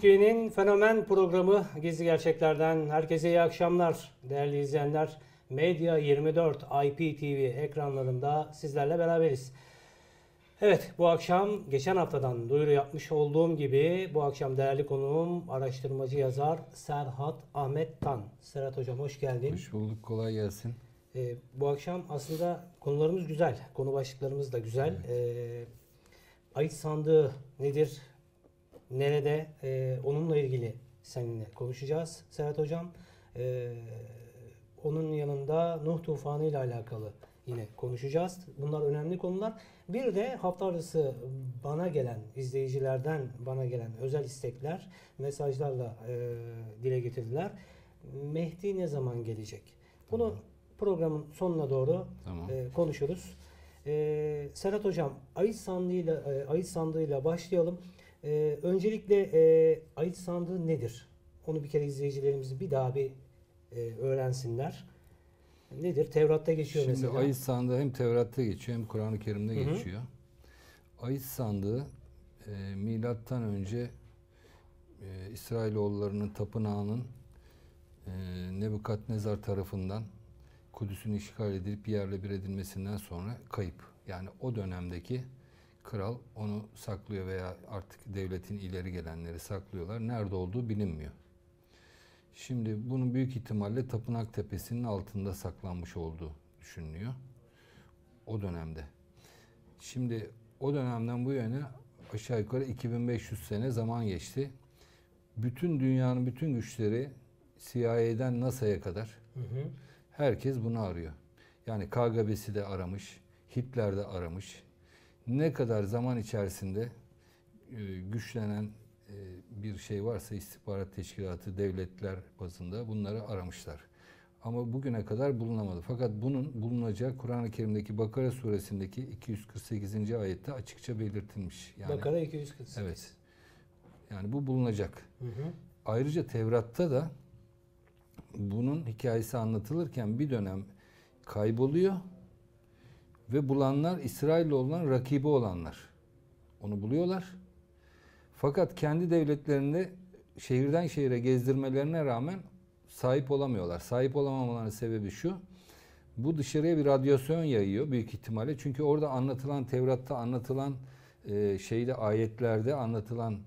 Türkiye'nin Fenomen programı Gizli Gerçekler'den herkese iyi akşamlar değerli izleyenler. Medya 24 IPTV ekranlarında sizlerle beraberiz. Evet, bu akşam geçen haftadan duyuru yapmış olduğum gibi bu akşam değerli konuğum araştırmacı yazar Serhat Ahmet Tan. Serhat Hocam hoş geldin. Hoş bulduk, kolay gelsin. Bu akşam aslında konularımız güzel, konu başlıklarımız da güzel. Evet. Ayit sandığı nedir? Nerede? Onunla ilgili seninle konuşacağız Serhat Hocam. Onun yanında Nuh Tufanı ile alakalı yine konuşacağız. Bunlar önemli konular. Bir de hafta arası bana gelen, izleyicilerden bana gelen özel istekler, mesajlarla dile getirdiler. Mehdi ne zaman gelecek? Bunu programın sonuna doğru konuşuruz. Serhat Hocam, Ayit Sandığı'yla başlayalım. Öncelikle Ayit Sandığı nedir? Onu bir kere izleyicilerimiz bir daha bir öğrensinler. Nedir? Tevrat'ta geçiyor şimdi mesela. Ayit Sandığı hem Tevrat'ta geçiyor hem Kur'an-ı Kerim'de geçiyor. Ayit Sandığı milattan önce İsrailoğullarının tapınağının Nebukadnezar tarafından Kudüs'ün işgal edilip yerle bir edilmesinden sonra kayıp. Yani o dönemdeki kral onu saklıyor veya artık devletin ileri gelenleri saklıyorlar. Nerede olduğu bilinmiyor. Şimdi bunun büyük ihtimalle Tapınak Tepesi'nin altında saklanmış olduğu düşünülüyor. O dönemde. Şimdi o dönemden bu yana aşağı yukarı 2500 sene zaman geçti. Bütün dünyanın bütün güçleri CIA'den NASA'ya kadar herkes bunu arıyor. Yani KGB'si de aramış, Hitler de aramış. Ne kadar zaman içerisinde güçlenen bir şey varsa istihbarat teşkilatı, devletler bazında bunları aramışlar. Ama bugüne kadar bulunamadı. Fakat bunun bulunacağı Kur'an-ı Kerim'deki Bakara suresindeki 248. ayette açıkça belirtilmiş. Yani, Bakara 248. Evet. Yani bu bulunacak. Ayrıca Tevrat'ta da bunun hikayesi anlatılırken bir dönem kayboluyor ve bulanlar İsrail'le olan rakibi olanlar. Onu buluyorlar. Fakat kendi devletlerinde şehirden şehire gezdirmelerine rağmen sahip olamıyorlar. Sahip olamamalarının sebebi şu: bu dışarıya bir radyasyon yayıyor büyük ihtimalle. Çünkü orada anlatılan, Tevrat'ta anlatılan ayetlerde anlatılan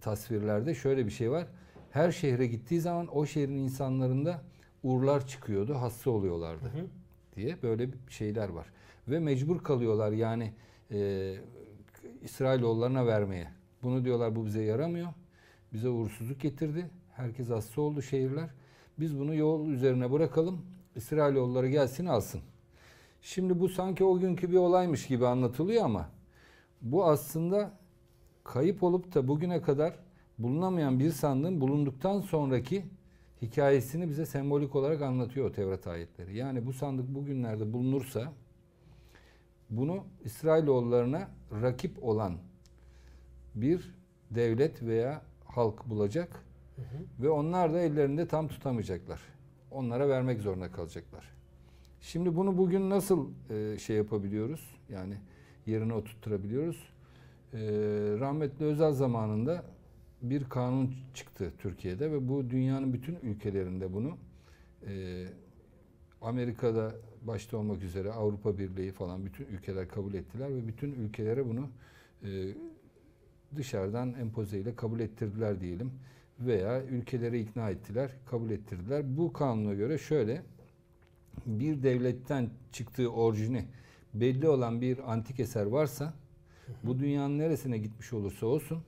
tasvirlerde şöyle bir şey var. Her şehre gittiği zaman o şehrin insanlarında uğurlar çıkıyordu, hasta oluyorlardı diye böyle şeyler var. Ve mecbur kalıyorlar yani İsrailoğullarına vermeye. Bunu diyorlar, bu bize yaramıyor. Bize uğursuzluk getirdi. Herkes hasta oldu şehirler. Biz bunu yol üzerine bırakalım. İsrailoğulları gelsin alsın. Şimdi bu sanki o günkü bir olaymış gibi anlatılıyor ama bu aslında kayıp olup da bugüne kadar bulunamayan bir sandığın bulunduktan sonraki hikayesini bize sembolik olarak anlatıyor o Tevrat ayetleri. Yani bu sandık bugünlerde bulunursa bunu İsrailoğullarına rakip olan bir devlet veya halk bulacak ve onlar da ellerinde tam tutamayacaklar. Onlara vermek zorunda kalacaklar. Şimdi bunu bugün nasıl yapabiliyoruz? Yani yerine oturtturabiliyoruz. Rahmetli Özal zamanında bir kanun çıktı Türkiye'de ve bu dünyanın bütün ülkelerinde bunu Amerika'da başta olmak üzere Avrupa Birliği falan bütün ülkeler kabul ettiler ve bütün ülkelere bunu dışarıdan empoze ile kabul ettirdiler diyelim veya ülkeleri ikna ettiler, kabul ettirdiler. Bu kanuna göre şöyle: bir devletten çıktığı orijini belli olan bir antik eser varsa bu dünyanın neresine gitmiş olursa olsun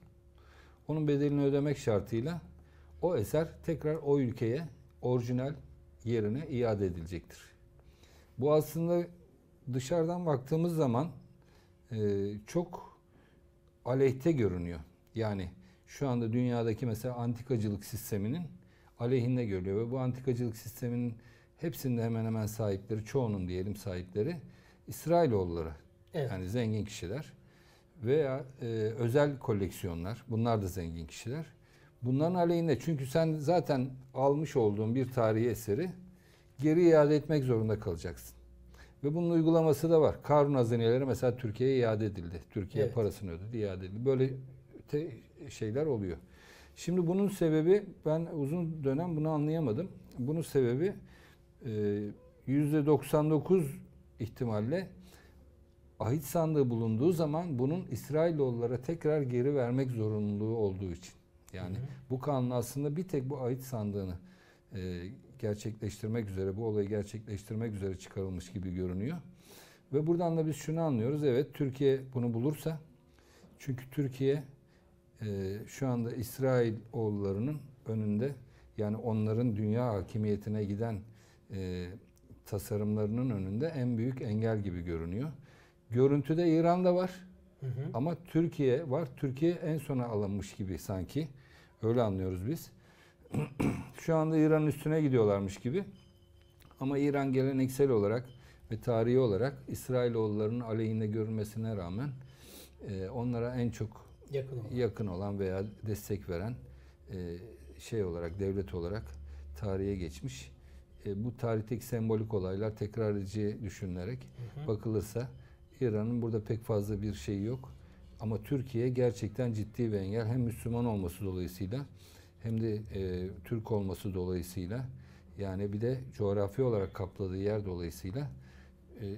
onun bedelini ödemek şartıyla o eser tekrar o ülkeye orijinal yerine iade edilecektir. Bu aslında dışarıdan baktığımız zaman çok aleyhte görünüyor. Yani şu anda dünyadaki mesela antikacılık sisteminin aleyhinde görülüyor. Ve bu antikacılık sisteminin hepsinde hemen hemen sahipleri, çoğunun diyelim sahipleri İsrailoğulları. Evet. Yani zengin kişiler veya özel koleksiyonlar. Bunlar da zengin kişiler. Bunların aleyhinde. Çünkü sen zaten almış olduğun bir tarihi eseri geri iade etmek zorunda kalacaksın. Ve bunun uygulaması da var. Karun hazineleri mesela Türkiye'ye iade edildi. Türkiye parasını ödedi, iade edildi. Böyle şeyler oluyor. Şimdi bunun sebebi, ben uzun dönem bunu anlayamadım. Bunun sebebi %99 ihtimalle Ahit Sandığı bulunduğu zaman bunun İsrailoğullara tekrar geri vermek zorunluluğu olduğu için. Yani bu kanun aslında bir tek bu Ahit Sandığı'nı gerçekleştirmek üzere, bu olayı gerçekleştirmek üzere çıkarılmış gibi görünüyor. Ve buradan da biz şunu anlıyoruz, evet Türkiye bunu bulursa, çünkü Türkiye şu anda İsrailoğullarının önünde, yani onların dünya hakimiyetine giden tasarımlarının önünde en büyük engel gibi görünüyor. Görüntüde İran'da var, hı hı, ama Türkiye var. Türkiye en sona alınmış gibi sanki. Öyle anlıyoruz biz. Şu anda İran'ın üstüne gidiyorlarmış gibi. Ama İran geleneksel olarak ve tarihi olarak İsrailoğullarının aleyhine görülmesine rağmen onlara en çok yakın olan veya destek veren şey olarak, devlet olarak tarihe geçmiş. Bu tarihteki sembolik olaylar tekrar edeceği düşünülerek, hı hı, bakılırsa İran'ın burada pek fazla bir şeyi yok. Ama Türkiye gerçekten ciddi bir engel. Hem Müslüman olması dolayısıyla hem de Türk olması dolayısıyla, yani bir de coğrafi olarak kapladığı yer dolayısıyla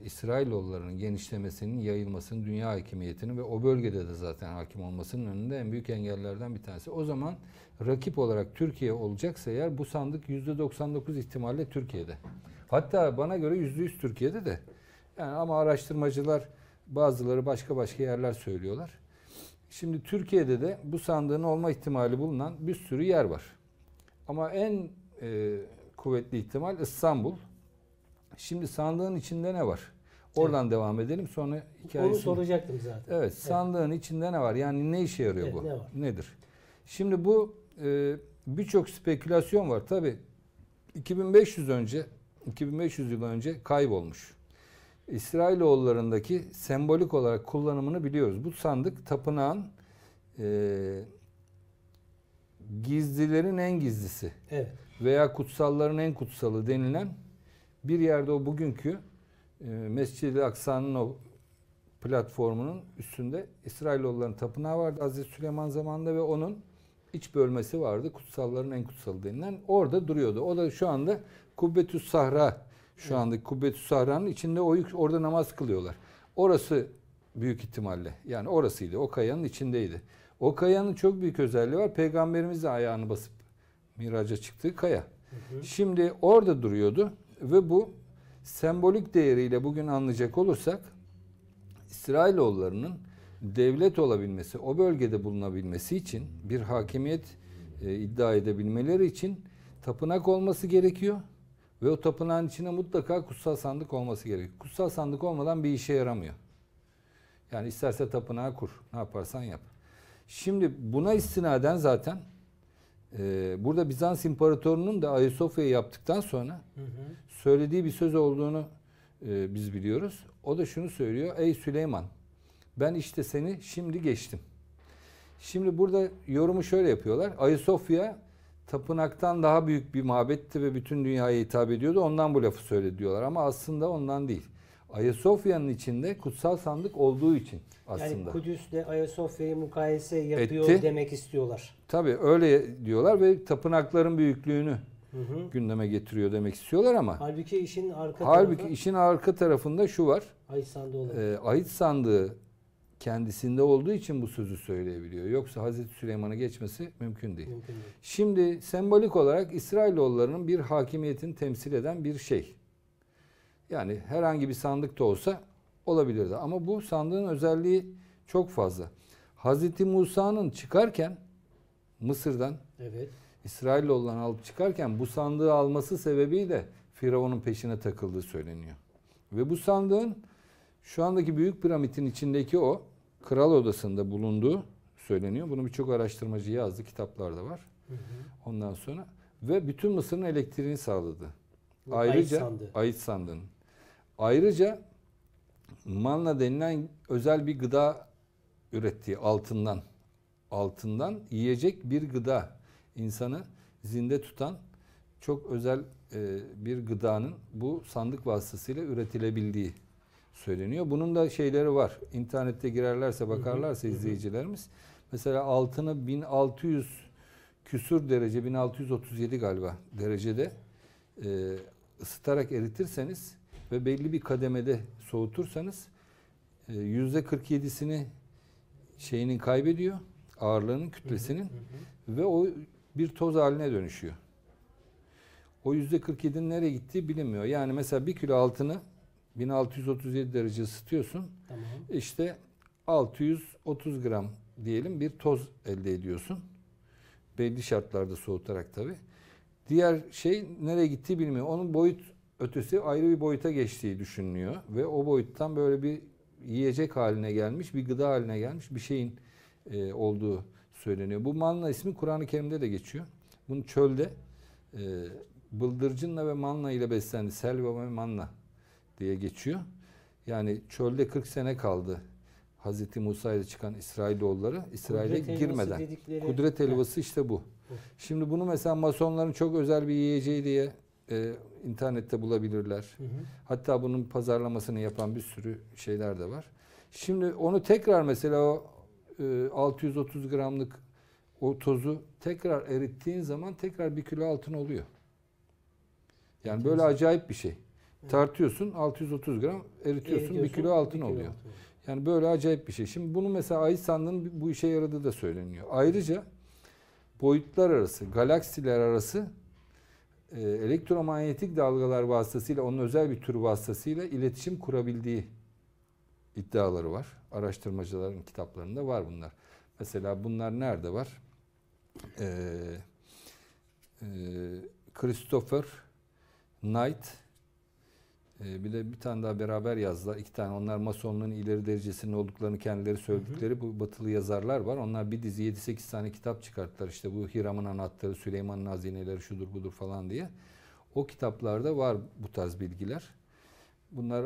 İsrailoğullarının genişlemesinin, yayılmasının, dünya hakimiyetinin ve o bölgede de zaten hakim olmasının önünde en büyük engellerden bir tanesi. O zaman rakip olarak Türkiye olacaksa eğer, bu sandık %99 ihtimalle Türkiye'de. Hatta bana göre %100 Türkiye'de de. Yani ama araştırmacılar, bazıları başka yerler söylüyorlar. Şimdi Türkiye'de de bu sandığın olma ihtimali bulunan bir sürü yer var. Ama en kuvvetli ihtimal İstanbul. Şimdi sandığın içinde ne var? Oradan evet, devam edelim, sonra hikayesini... Onu soracaktım zaten. Evet, sandığın evet, içinde ne var? Yani ne işe yarıyor evet, bu? Ne var? Nedir? Şimdi bu birçok spekülasyon var. Tabii 2500 yıl önce kaybolmuş. İsrailoğullarındaki sembolik olarak kullanımını biliyoruz. Bu sandık tapınağın gizlilerin en gizlisi, evet, veya kutsalların en kutsalı denilen bir yerde, o bugünkü Mescid-i Aksa'nın o platformunun üstünde İsrailoğulların tapınağı vardı Hazreti Süleyman zamanında ve onun iç bölmesi vardı. Kutsalların en kutsalı denilen orada duruyordu. O da şu anda Kubbetü Sahra. Şu andaki Kubbetü Sahra'nın içinde, orada namaz kılıyorlar. Orası büyük ihtimalle. Yani orasıydı. O kayanın içindeydi. O kayanın çok büyük özelliği var. Peygamberimiz de ayağını basıp miraca çıktığı kaya. Hı hı. Şimdi orada duruyordu ve bu sembolik değeriyle bugün anlayacak olursak İsrailoğullarının devlet olabilmesi, o bölgede bulunabilmesi için, bir hakimiyet iddia edebilmeleri için tapınak olması gerekiyor. Ve o tapınağın içine mutlaka kutsal sandık olması gerekiyor. Kutsal sandık olmadan bir işe yaramıyor. Yani isterse tapınağı kur, ne yaparsan yap. Şimdi buna istinaden zaten burada Bizans İmparatorunun da Ayasofya'yı yaptıktan sonra, hı hı, söylediği bir söz olduğunu biz biliyoruz. O da şunu söylüyor: ey Süleyman, ben işte seni şimdi geçtim. Şimdi burada yorumu şöyle yapıyorlar. Ayasofya tapınaktan daha büyük bir mabetti ve bütün dünyaya hitap ediyordu. Ondan bu lafı söyledi diyorlar. Ama aslında ondan değil. Ayasofya'nın içinde kutsal sandık olduğu için aslında. Yani Kudüs'le Ayasofya'yı mukayese yapıyor demek istiyorlar. Tabii öyle diyorlar ve tapınakların büyüklüğünü, hı hı, gündeme getiriyor demek istiyorlar ama. Halbuki işin arka tarafında şu var. Ahit sandığı, Ahit sandığı kendisinde olduğu için bu sözü söyleyebiliyor. Yoksa Hazreti Süleyman'a geçmesi mümkün değil. Mümkün değil. Şimdi sembolik olarak İsrailoğullarının bir hakimiyetini temsil eden bir şey. Yani herhangi bir sandık da olsa olabilirdi. Ama bu sandığın özelliği çok fazla. Hazreti Musa'nın çıkarken Mısır'dan, evet, İsrailoğullarını alıp çıkarken bu sandığı alması sebebiyle Firavun'un peşine takıldığı söyleniyor. Ve bu sandığın şu andaki Büyük Piramit'in içindeki o kral odasında bulunduğu söyleniyor. Bunu birçok araştırmacı yazdı. Kitaplarda var. Hı hı. Ondan sonra ve bütün Mısır'ın elektriğini sağladı. Ayrıca Ahit Sandığı'nın. Ayrıca manna denilen özel bir gıda ürettiği, altından yiyecek bir gıda, insanı zinde tutan çok özel bir gıdanın bu sandık vasıtasıyla üretilebildiği söyleniyor. Bunun da şeyleri var. İnternette girerlerse, bakarlarsa izleyicilerimiz. Mesela altını 1600 küsur derece 1637 galiba derecede ısıtarak eritirseniz ve belli bir kademede soğutursanız %47'sini şeyinin kaybediyor, ağırlığının, kütlesinin, ve o bir toz haline dönüşüyor. O %47'nin nereye gittiği bilinmiyor. Yani mesela 1 kilo altını 1637 derece ısıtıyorsun. Tamam. İşte 630 gram diyelim bir toz elde ediyorsun. Belli şartlarda soğutarak tabii. Diğer şey nereye gittiği bilmiyor. Onun boyut ötesi ayrı bir boyuta geçtiği düşünülüyor. Ve o boyuttan böyle bir yiyecek haline gelmiş, bir gıda haline gelmiş bir şeyin olduğu söyleniyor. Bu manna ismi Kur'an-ı Kerim'de de geçiyor. Bunu çölde bıldırcınla ve manna ile beslendi. Selva ve manna diye geçiyor. Yani çölde 40 sene kaldı. Hazreti Musa ile çıkan İsrailoğulları İsrail'e girmeden. Kudret helvası işte bu. Şimdi bunu mesela Masonların çok özel bir yiyeceği diye internette bulabilirler. Hatta bunun pazarlamasını yapan bir sürü şeyler de var. Şimdi onu tekrar mesela o 630 gramlık o tozu tekrar erittiğin zaman tekrar 1 kilo altın oluyor. Yani böyle acayip bir şey. Tartıyorsun 630 gram eritiyorsun 1 kilo altın oluyor. Yani böyle acayip bir şey. Şimdi bunu mesela Ahit Sandığı'nın bu işe yaradığı da söyleniyor. Ayrıca boyutlar arası, galaksiler arası elektromanyetik dalgalar vasıtasıyla, onun özel bir tür vasıtasıyla iletişim kurabildiği iddiaları var. Araştırmacıların kitaplarında var bunlar. Mesela bunlar nerede var? Christopher Knight, bir de bir tane daha beraber yazdılar. 2 tane. Onlar Masonluğun ileri derecesinin olduklarını kendileri söyledikleri bu batılı yazarlar var. Onlar bir dizi 7-8 tane kitap çıkarttılar. İşte bu Hiram'ın anahtarı, Süleyman'ın hazineleri şudur budur falan diye. O kitaplarda var bu tarz bilgiler. Bunlar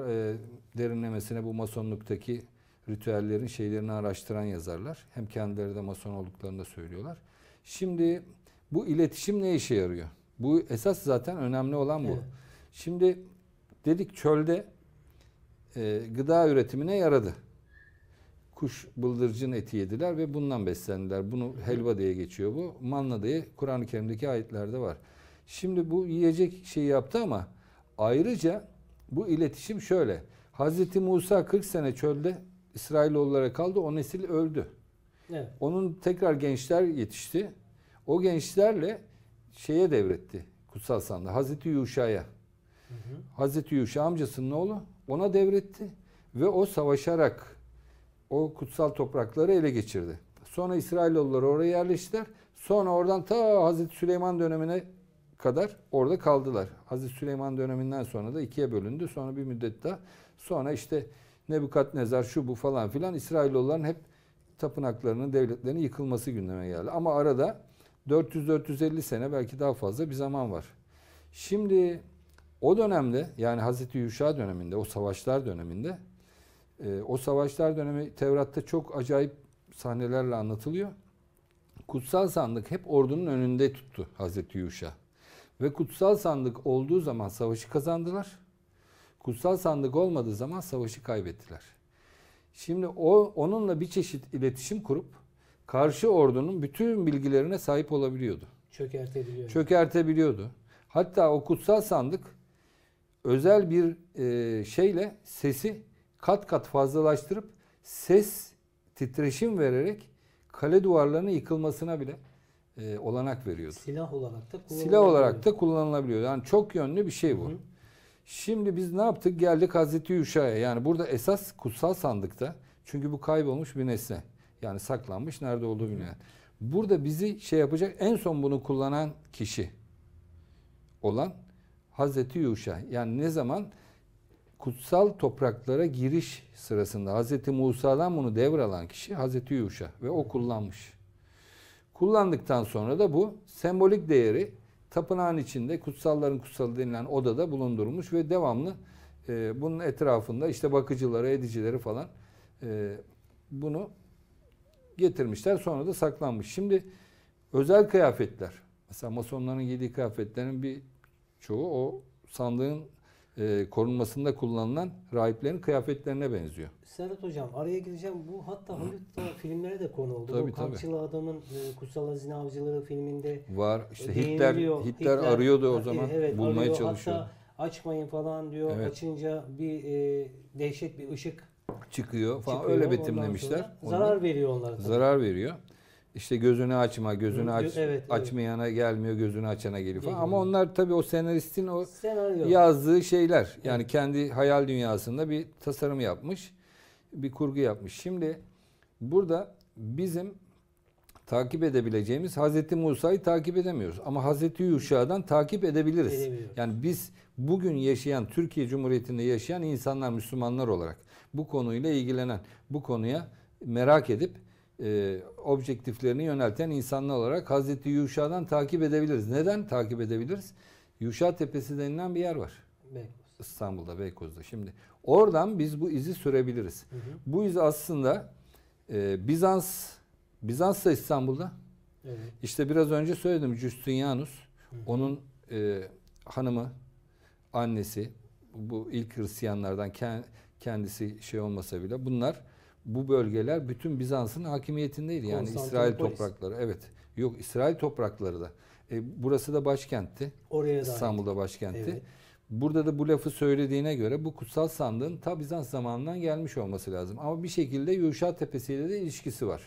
derinlemesine bu Masonluktaki ritüellerin şeylerini araştıran yazarlar. Hem kendileri de Mason olduklarını da söylüyorlar. Şimdi bu iletişim ne işe yarıyor? Bu esas zaten önemli olan bu. Evet. Şimdi dedik çölde gıda üretimine yaradı. Kuş, bıldırcın eti yediler ve bundan beslendiler. Bunu helva diye geçiyor bu. Manna diye Kur'an-ı Kerim'deki ayetlerde var. Şimdi bu yiyecek şeyi yaptı ama ayrıca bu iletişim şöyle. Hazreti Musa 40 sene çölde İsrailoğulları kaldı. O nesil öldü. Evet. Onun tekrar gençler yetişti. O gençlerle şeye devretti. Kutsal Sandığı. Hazreti Yuşa'ya. Hazreti Yuşa amcasının oğlu ona devretti ve o savaşarak o kutsal toprakları ele geçirdi. Sonra İsrailoğulları oraya yerleştiler. Sonra oradan ta Hazreti Süleyman dönemine kadar orada kaldılar. Hazreti Süleyman döneminden sonra da 2'ye bölündü. Sonra bir müddet daha. Sonra işte Nebukadnezar şu bu falan filan, İsrailoğulların hep tapınaklarının, devletlerinin yıkılması gündeme geldi. Ama arada 400-450 sene belki daha fazla bir zaman var. Şimdi o dönemde, yani Hazreti Yuşa döneminde, o savaşlar döneminde, o savaşlar dönemi Tevrat'ta çok acayip sahnelerle anlatılıyor. Kutsal sandık hep ordunun önünde tuttu Hazreti Yuşa. Ve kutsal sandık olduğu zaman savaşı kazandılar. Kutsal sandık olmadığı zaman savaşı kaybettiler. Şimdi onunla bir çeşit iletişim kurup karşı ordunun bütün bilgilerine sahip olabiliyordu. Çökertebiliyordu. Çökertebiliyordu. Hatta o kutsal sandık özel bir şeyle sesi kat kat fazlalaştırıp ses titreşim vererek kale duvarlarının yıkılmasına bile olanak veriyordu. Silah olarak da kullanılabiliyor. Silah olarak da kullanılabiliyor. Yani çok yönlü bir şey bu. Hı hı. Şimdi biz ne yaptık? Geldik Hazreti Yuşa'ya. Yani burada esas kutsal sandıkta. Çünkü bu kaybolmuş bir nesne. Yani saklanmış, nerede olduğu bilinen. Burada bizi şey yapacak en son bunu kullanan kişi olan Hazreti Yuşa. Yani ne zaman? Kutsal topraklara giriş sırasında Hazreti Musa'dan bunu devralan kişi Hazreti Yuşa ve o kullanmış. Kullandıktan sonra da bu sembolik değeri tapınağın içinde kutsalların kutsalı denilen odada bulundurmuş ve devamlı bunun etrafında işte bakıcıları, edicileri falan bunu getirmişler. Sonra da saklanmış. Şimdi özel kıyafetler. Mesela Masonların giydiği kıyafetlerin bir çoğu o sandığın korunmasında kullanılan rahiplerin kıyafetlerine benziyor. Serhat Hocam, araya gireceğim. Bu hatta Hollywood'da filmlere de konu oldu. Tabii, bu Kampçılı Adam'ın Kutsal Hazine Avcıları filminde var. İşte Hitler arıyordu o zaman. Evet, bulmaya arıyor, çalışıyordu. Hatta açmayın falan diyor. Evet. Açınca bir dehşet bir ışık çıkıyor falan. Öyle betimlemişler. Zarar veriyor onlara. Zarar veriyor. İşte gözünü açma, gözünü aç, evet, açmayana gelmiyor, gözünü açana geliyor falan. Ama onlar tabii o senaristin o yazdığı şeyler. Yani kendi hayal dünyasında bir tasarım yapmış, bir kurgu yapmış. Şimdi burada bizim takip edebileceğimiz, Hazreti Musa'yı takip edemiyoruz. Ama Hazreti Yuşa'dan takip edebiliriz. Yani biz bugün yaşayan, Türkiye Cumhuriyeti'nde yaşayan insanlar, Müslümanlar olarak bu konuyla ilgilenen, bu konuya merak edip objektiflerini yönelten insanlar olarak Hazreti Yuşa'dan takip edebiliriz. Neden takip edebiliriz? Yuşa Tepesi denilen bir yer var. Beykoz. İstanbul'da, Beykoz'da. Şimdi oradan biz bu izi sürebiliriz. Hı hı. Bu iz aslında Bizans da İstanbul'da. Evet. İşte biraz önce söyledim, Justinianus, onun hanımı, annesi, bu ilk Hristiyanlardan, kendisi şey olmasa bile bunlar, bu bölgeler bütün Bizans'ın hakimiyetindeydi. Yani İsrail toprakları. Evet. Yok, İsrail toprakları da. Burası da başkentti. Oraya da İstanbul'da başkentti. Evet. Burada da bu lafı söylediğine göre bu kutsal sandığın ta Bizans zamanından gelmiş olması lazım. Ama bir şekilde Yuşa Tepesi ile de ilişkisi var.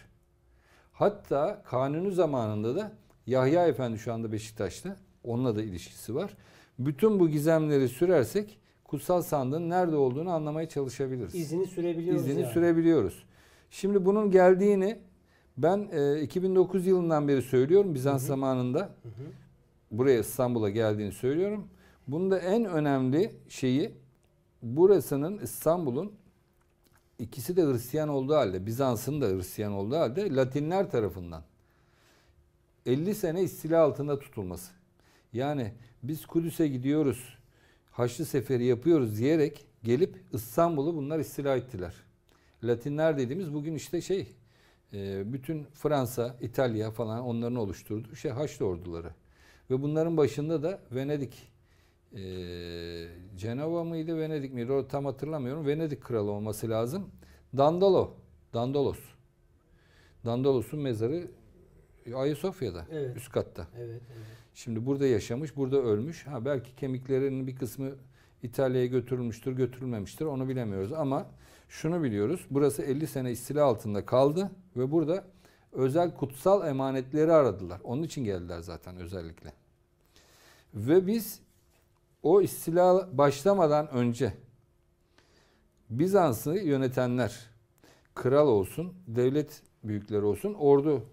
Hatta Kanuni zamanında da Yahya Efendi şu anda Beşiktaş'ta. Onunla da ilişkisi var. Bütün bu gizemleri sürersek kutsal sandığın nerede olduğunu anlamaya çalışabiliriz. İzini sürebiliyoruz. İzini sürebiliyoruz. Şimdi bunun geldiğini ben 2009 yılından beri söylüyorum. Bizans zamanında buraya, İstanbul'a geldiğini söylüyorum. Bunun da en önemli şeyi, burasının, İstanbul'un, ikisi de Hristiyan olduğu halde, Bizans'ın da Hristiyan olduğu halde Latinler tarafından 50 sene istila altında tutulması. Yani biz Kudüs'e gidiyoruz, Haçlı Seferi yapıyoruz diyerek gelip İstanbul'u bunlar istila ettiler. Latinler dediğimiz bugün işte şey, bütün Fransa, İtalya falan onların oluşturduğu şey, Haçlı orduları. Ve bunların başında da Venedik, Cenova mıydı, Venedik miydi, o tam hatırlamıyorum. Venedik kralı olması lazım. Dandalos'un mezarı Ayasofya'da, evet, üst katta. Evet, evet. Şimdi burada yaşamış, burada ölmüş. Ha, belki kemiklerinin bir kısmı İtalya'ya götürülmüştür, götürülmemiştir. Onu bilemiyoruz ama şunu biliyoruz. Burası 50 sene istila altında kaldı ve burada özel kutsal emanetleri aradılar. Onun için geldiler zaten özellikle. Ve biz o istila başlamadan önce Bizans'ı yönetenler, kral olsun, devlet büyükleri olsun, ordu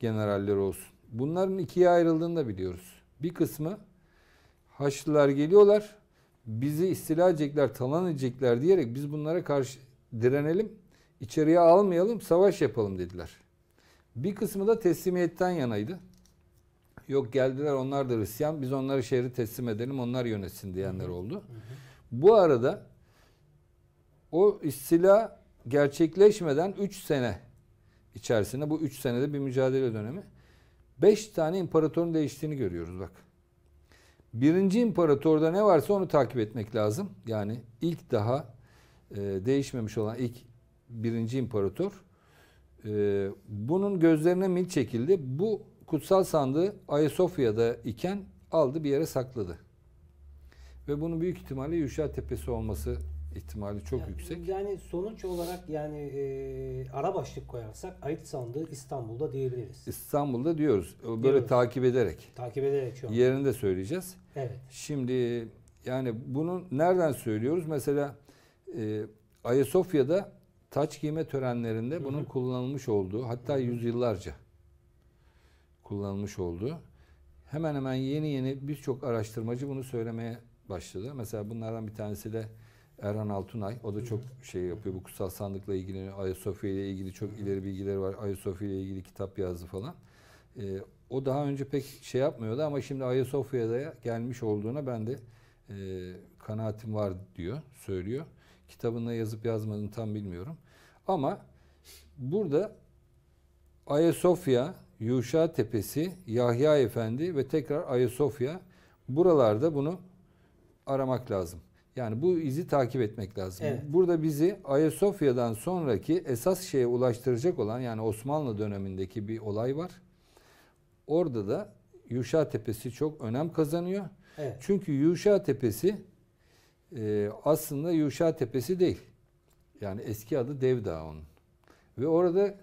generalleri olsun, bunların ikiye ayrıldığını da biliyoruz. Bir kısmı Haçlılar geliyorlar, bizi istila edecekler, talan edecekler diyerek biz bunlara karşı direnelim, içeriye almayalım, savaş yapalım dediler. Bir kısmı da teslimiyetten yanaydı. Yok, geldiler, onlar da Hristiyan, biz onları şehri teslim edelim, onlar yönetsin diyenler oldu. Bu arada o istila gerçekleşmeden 3 sene içerisinde, bu 3 senede bir mücadele dönemi, 5 tane imparatorun değiştiğini görüyoruz bak. Birinci imparatorda ne varsa onu takip etmek lazım. Yani ilk daha değişmemiş olan ilk birinci imparator. Bunun gözlerine mil çekildi. Bu kutsal sandığı Ayasofya'da iken aldı, bir yere sakladı. Ve bunun büyük ihtimalle Yuşa Tepesi olması ihtimali çok yüksek. Yani sonuç olarak, yani ara başlık koyarsak Ahit Sandığı İstanbul'da diyebiliriz. İstanbul'da diyoruz. Böyle diyoruz. Takip ederek. Takip ederek şu an. Yerini de söyleyeceğiz. Evet. Şimdi yani bunu nereden söylüyoruz? Mesela Ayasofya'da taç giyme törenlerinde bunun kullanılmış olduğu, hatta yüzyıllarca kullanılmış olduğu, hemen hemen yeni birçok araştırmacı bunu söylemeye başladı. Mesela bunlardan bir tanesi de Erhan Altunay, o da çok şey yapıyor, bu kutsal sandıkla ilgili, Ayasofya ile ilgili çok ileri bilgileri var, Ayasofya ile ilgili kitap yazdı falan. O daha önce pek şey yapmıyordu ama şimdi Ayasofya'da gelmiş olduğuna ben de kanaatim var diyor, söylüyor. Kitabında yazıp yazmadığını tam bilmiyorum. Ama burada Ayasofya, Yuşa Tepesi, Yahya Efendi ve tekrar Ayasofya, buralarda bunu aramak lazım. Yani bu izi takip etmek lazım. Evet. Burada bizi Ayasofya'dan sonraki esas şeye ulaştıracak olan, yani Osmanlı dönemindeki bir olay var. Orada da Yuşa Tepesi çok önem kazanıyor. Evet. Çünkü Yuşa Tepesi aslında Yuşa Tepesi değil. Yani eski adı Dev Dağı onun. Ve orada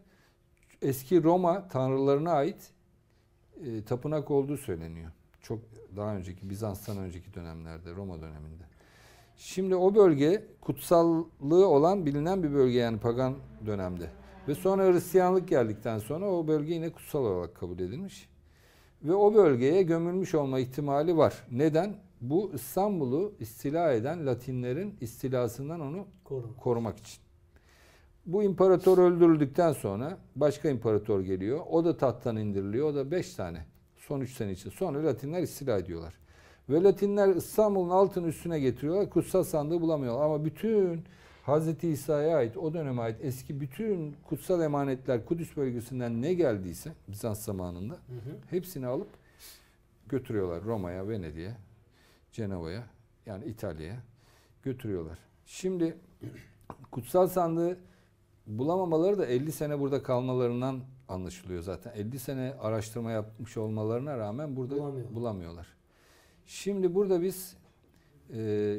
eski Roma tanrılarına ait tapınak olduğu söyleniyor. Çok daha önceki, Bizans'tan önceki dönemlerde, Roma döneminde. Şimdi o bölge kutsallığı olan bilinen bir bölge, yani pagan dönemde. Ve sonra Hristiyanlık geldikten sonra o bölge yine kutsal olarak kabul edilmiş. Ve o bölgeye gömülmüş olma ihtimali var. Neden? Bu İstanbul'u istila eden Latinlerin istilasından onu korumak için. Bu imparator öldürüldükten sonra başka imparator geliyor. O da tahttan indiriliyor. O da 5 tane. Son 3 sene için. Sonra Latinler istila ediyorlar. Ve Latinler İstanbul'un altını üstüne getiriyorlar. Kutsal sandığı bulamıyorlar. Ama bütün Hz. İsa'ya ait, o döneme ait eski bütün kutsal emanetler, Kudüs bölgesinden ne geldiyse Bizans zamanında, hepsini alıp götürüyorlar Roma'ya, Venedik'e, Cenova'ya, yani İtalya'ya götürüyorlar. Şimdi kutsal sandığı bulamamaları da 50 sene burada kalmalarından anlaşılıyor zaten. 50 sene araştırma yapmış olmalarına rağmen burada bulamıyorlar. Şimdi burada biz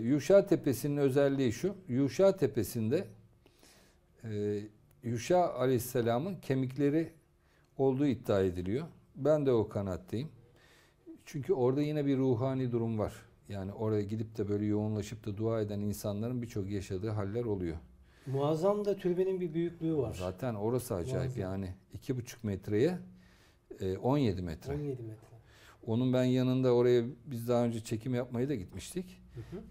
Yuşa Tepesi'nin özelliği şu. Yuşa Tepesi'nde Yuşa Aleyhisselam'ın kemikleri olduğu iddia ediliyor. Ben de o kanaatteyim. Çünkü orada yine bir ruhani durum var. Yani oraya gidip de böyle yoğunlaşıp da dua eden insanların birçok yaşadığı haller oluyor. Muazzam da türbenin bir büyüklüğü var. Zaten orası acayip. Muazzam. Yani 2,5 metreye 17 metre. 17 metre. Onun ben yanında, oraya biz daha önce çekim yapmaya da gitmiştik.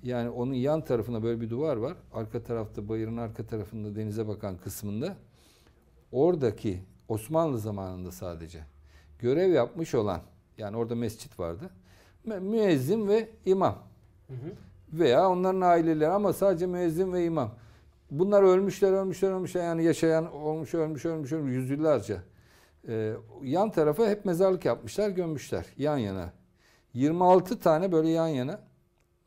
Yani onun yan tarafında böyle bir duvar var. Arka tarafta, bayırın arka tarafında denize bakan kısmında, oradaki Osmanlı zamanında sadece görev yapmış olan, yani orada mescit vardı, müezzin ve imam veya onların aileleri, ama sadece müezzin ve imam. Bunlar ölmüşler, yani yaşayan olmuş, ölmüş yüzyıllarca. Yan tarafa hep mezarlık yapmışlar, gömmüşler yan yana. 26 tane böyle yan yana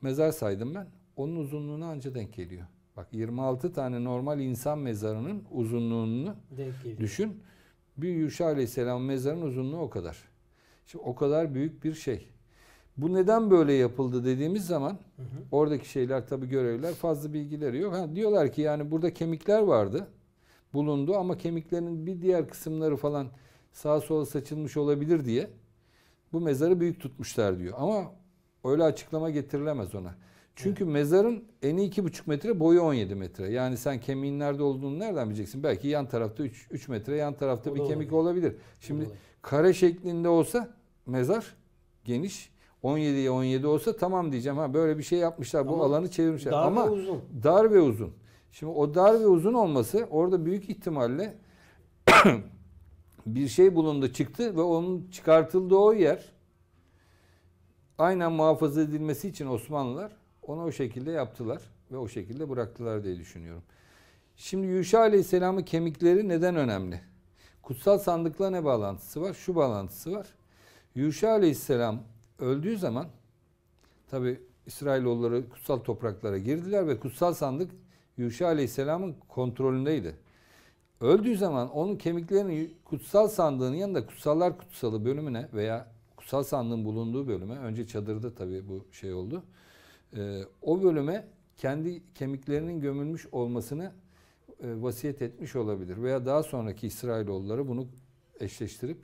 mezar saydım ben. Onun uzunluğuna anca denk geliyor. Bak, 26 tane normal insan mezarının uzunluğunu düşün. Bir Yuşa Aleyhisselam mezarının uzunluğu o kadar. Şimdi o kadar büyük bir şey. Bu neden böyle yapıldı dediğimiz zaman oradaki şeyler, tabii görevliler, fazla bilgileri yok. Diyorlar ki yani burada kemikler vardı, bulundu, ama kemiklerin bir diğer kısımları falan sağa sola saçılmış olabilir diye bu mezarı büyük tutmuşlar diyor. Ama öyle açıklama getirilemez ona. Çünkü mezarın eni 2,5 metre, boyu 17 metre. Yani sen kemiğin nerede olduğunu nereden bileceksin? Belki yan tarafta 3 metre, yan tarafta o bir kemik olabilir. Şimdi kare şeklinde olsa mezar geniş, 17'ye 17 olsa tamam diyeceğim. Böyle bir şey yapmışlar. Ama bu alanı çevirmişler. Dar ama uzun. Dar ve uzun. Şimdi o dar ve uzun olması, orada büyük ihtimalle bir şey bulundu, çıktı ve onun çıkartıldığı o yer aynen muhafaza edilmesi için Osmanlılar onu o şekilde yaptılar ve o şekilde bıraktılar diye düşünüyorum. Şimdi Yuşa Aleyhisselam'ın kemikleri neden önemli? Kutsal sandıkla ne bağlantısı var? Şu bağlantısı var. Yuşa Aleyhisselam öldüğü zaman tabi İsrailoğulları kutsal topraklara girdiler ve kutsal sandık Yuşa Aleyhisselam'ın kontrolündeydi. Öldüğü zaman onun kemiklerini kutsal sandığının yanında kutsallar kutsalı bölümüne veya kutsal sandığın bulunduğu bölüme, önce çadırda tabii bu şey oldu, o bölüme kendi kemiklerinin gömülmüş olmasını vasiyet etmiş olabilir. Veya daha sonraki İsrailoğulları bunu eşleştirip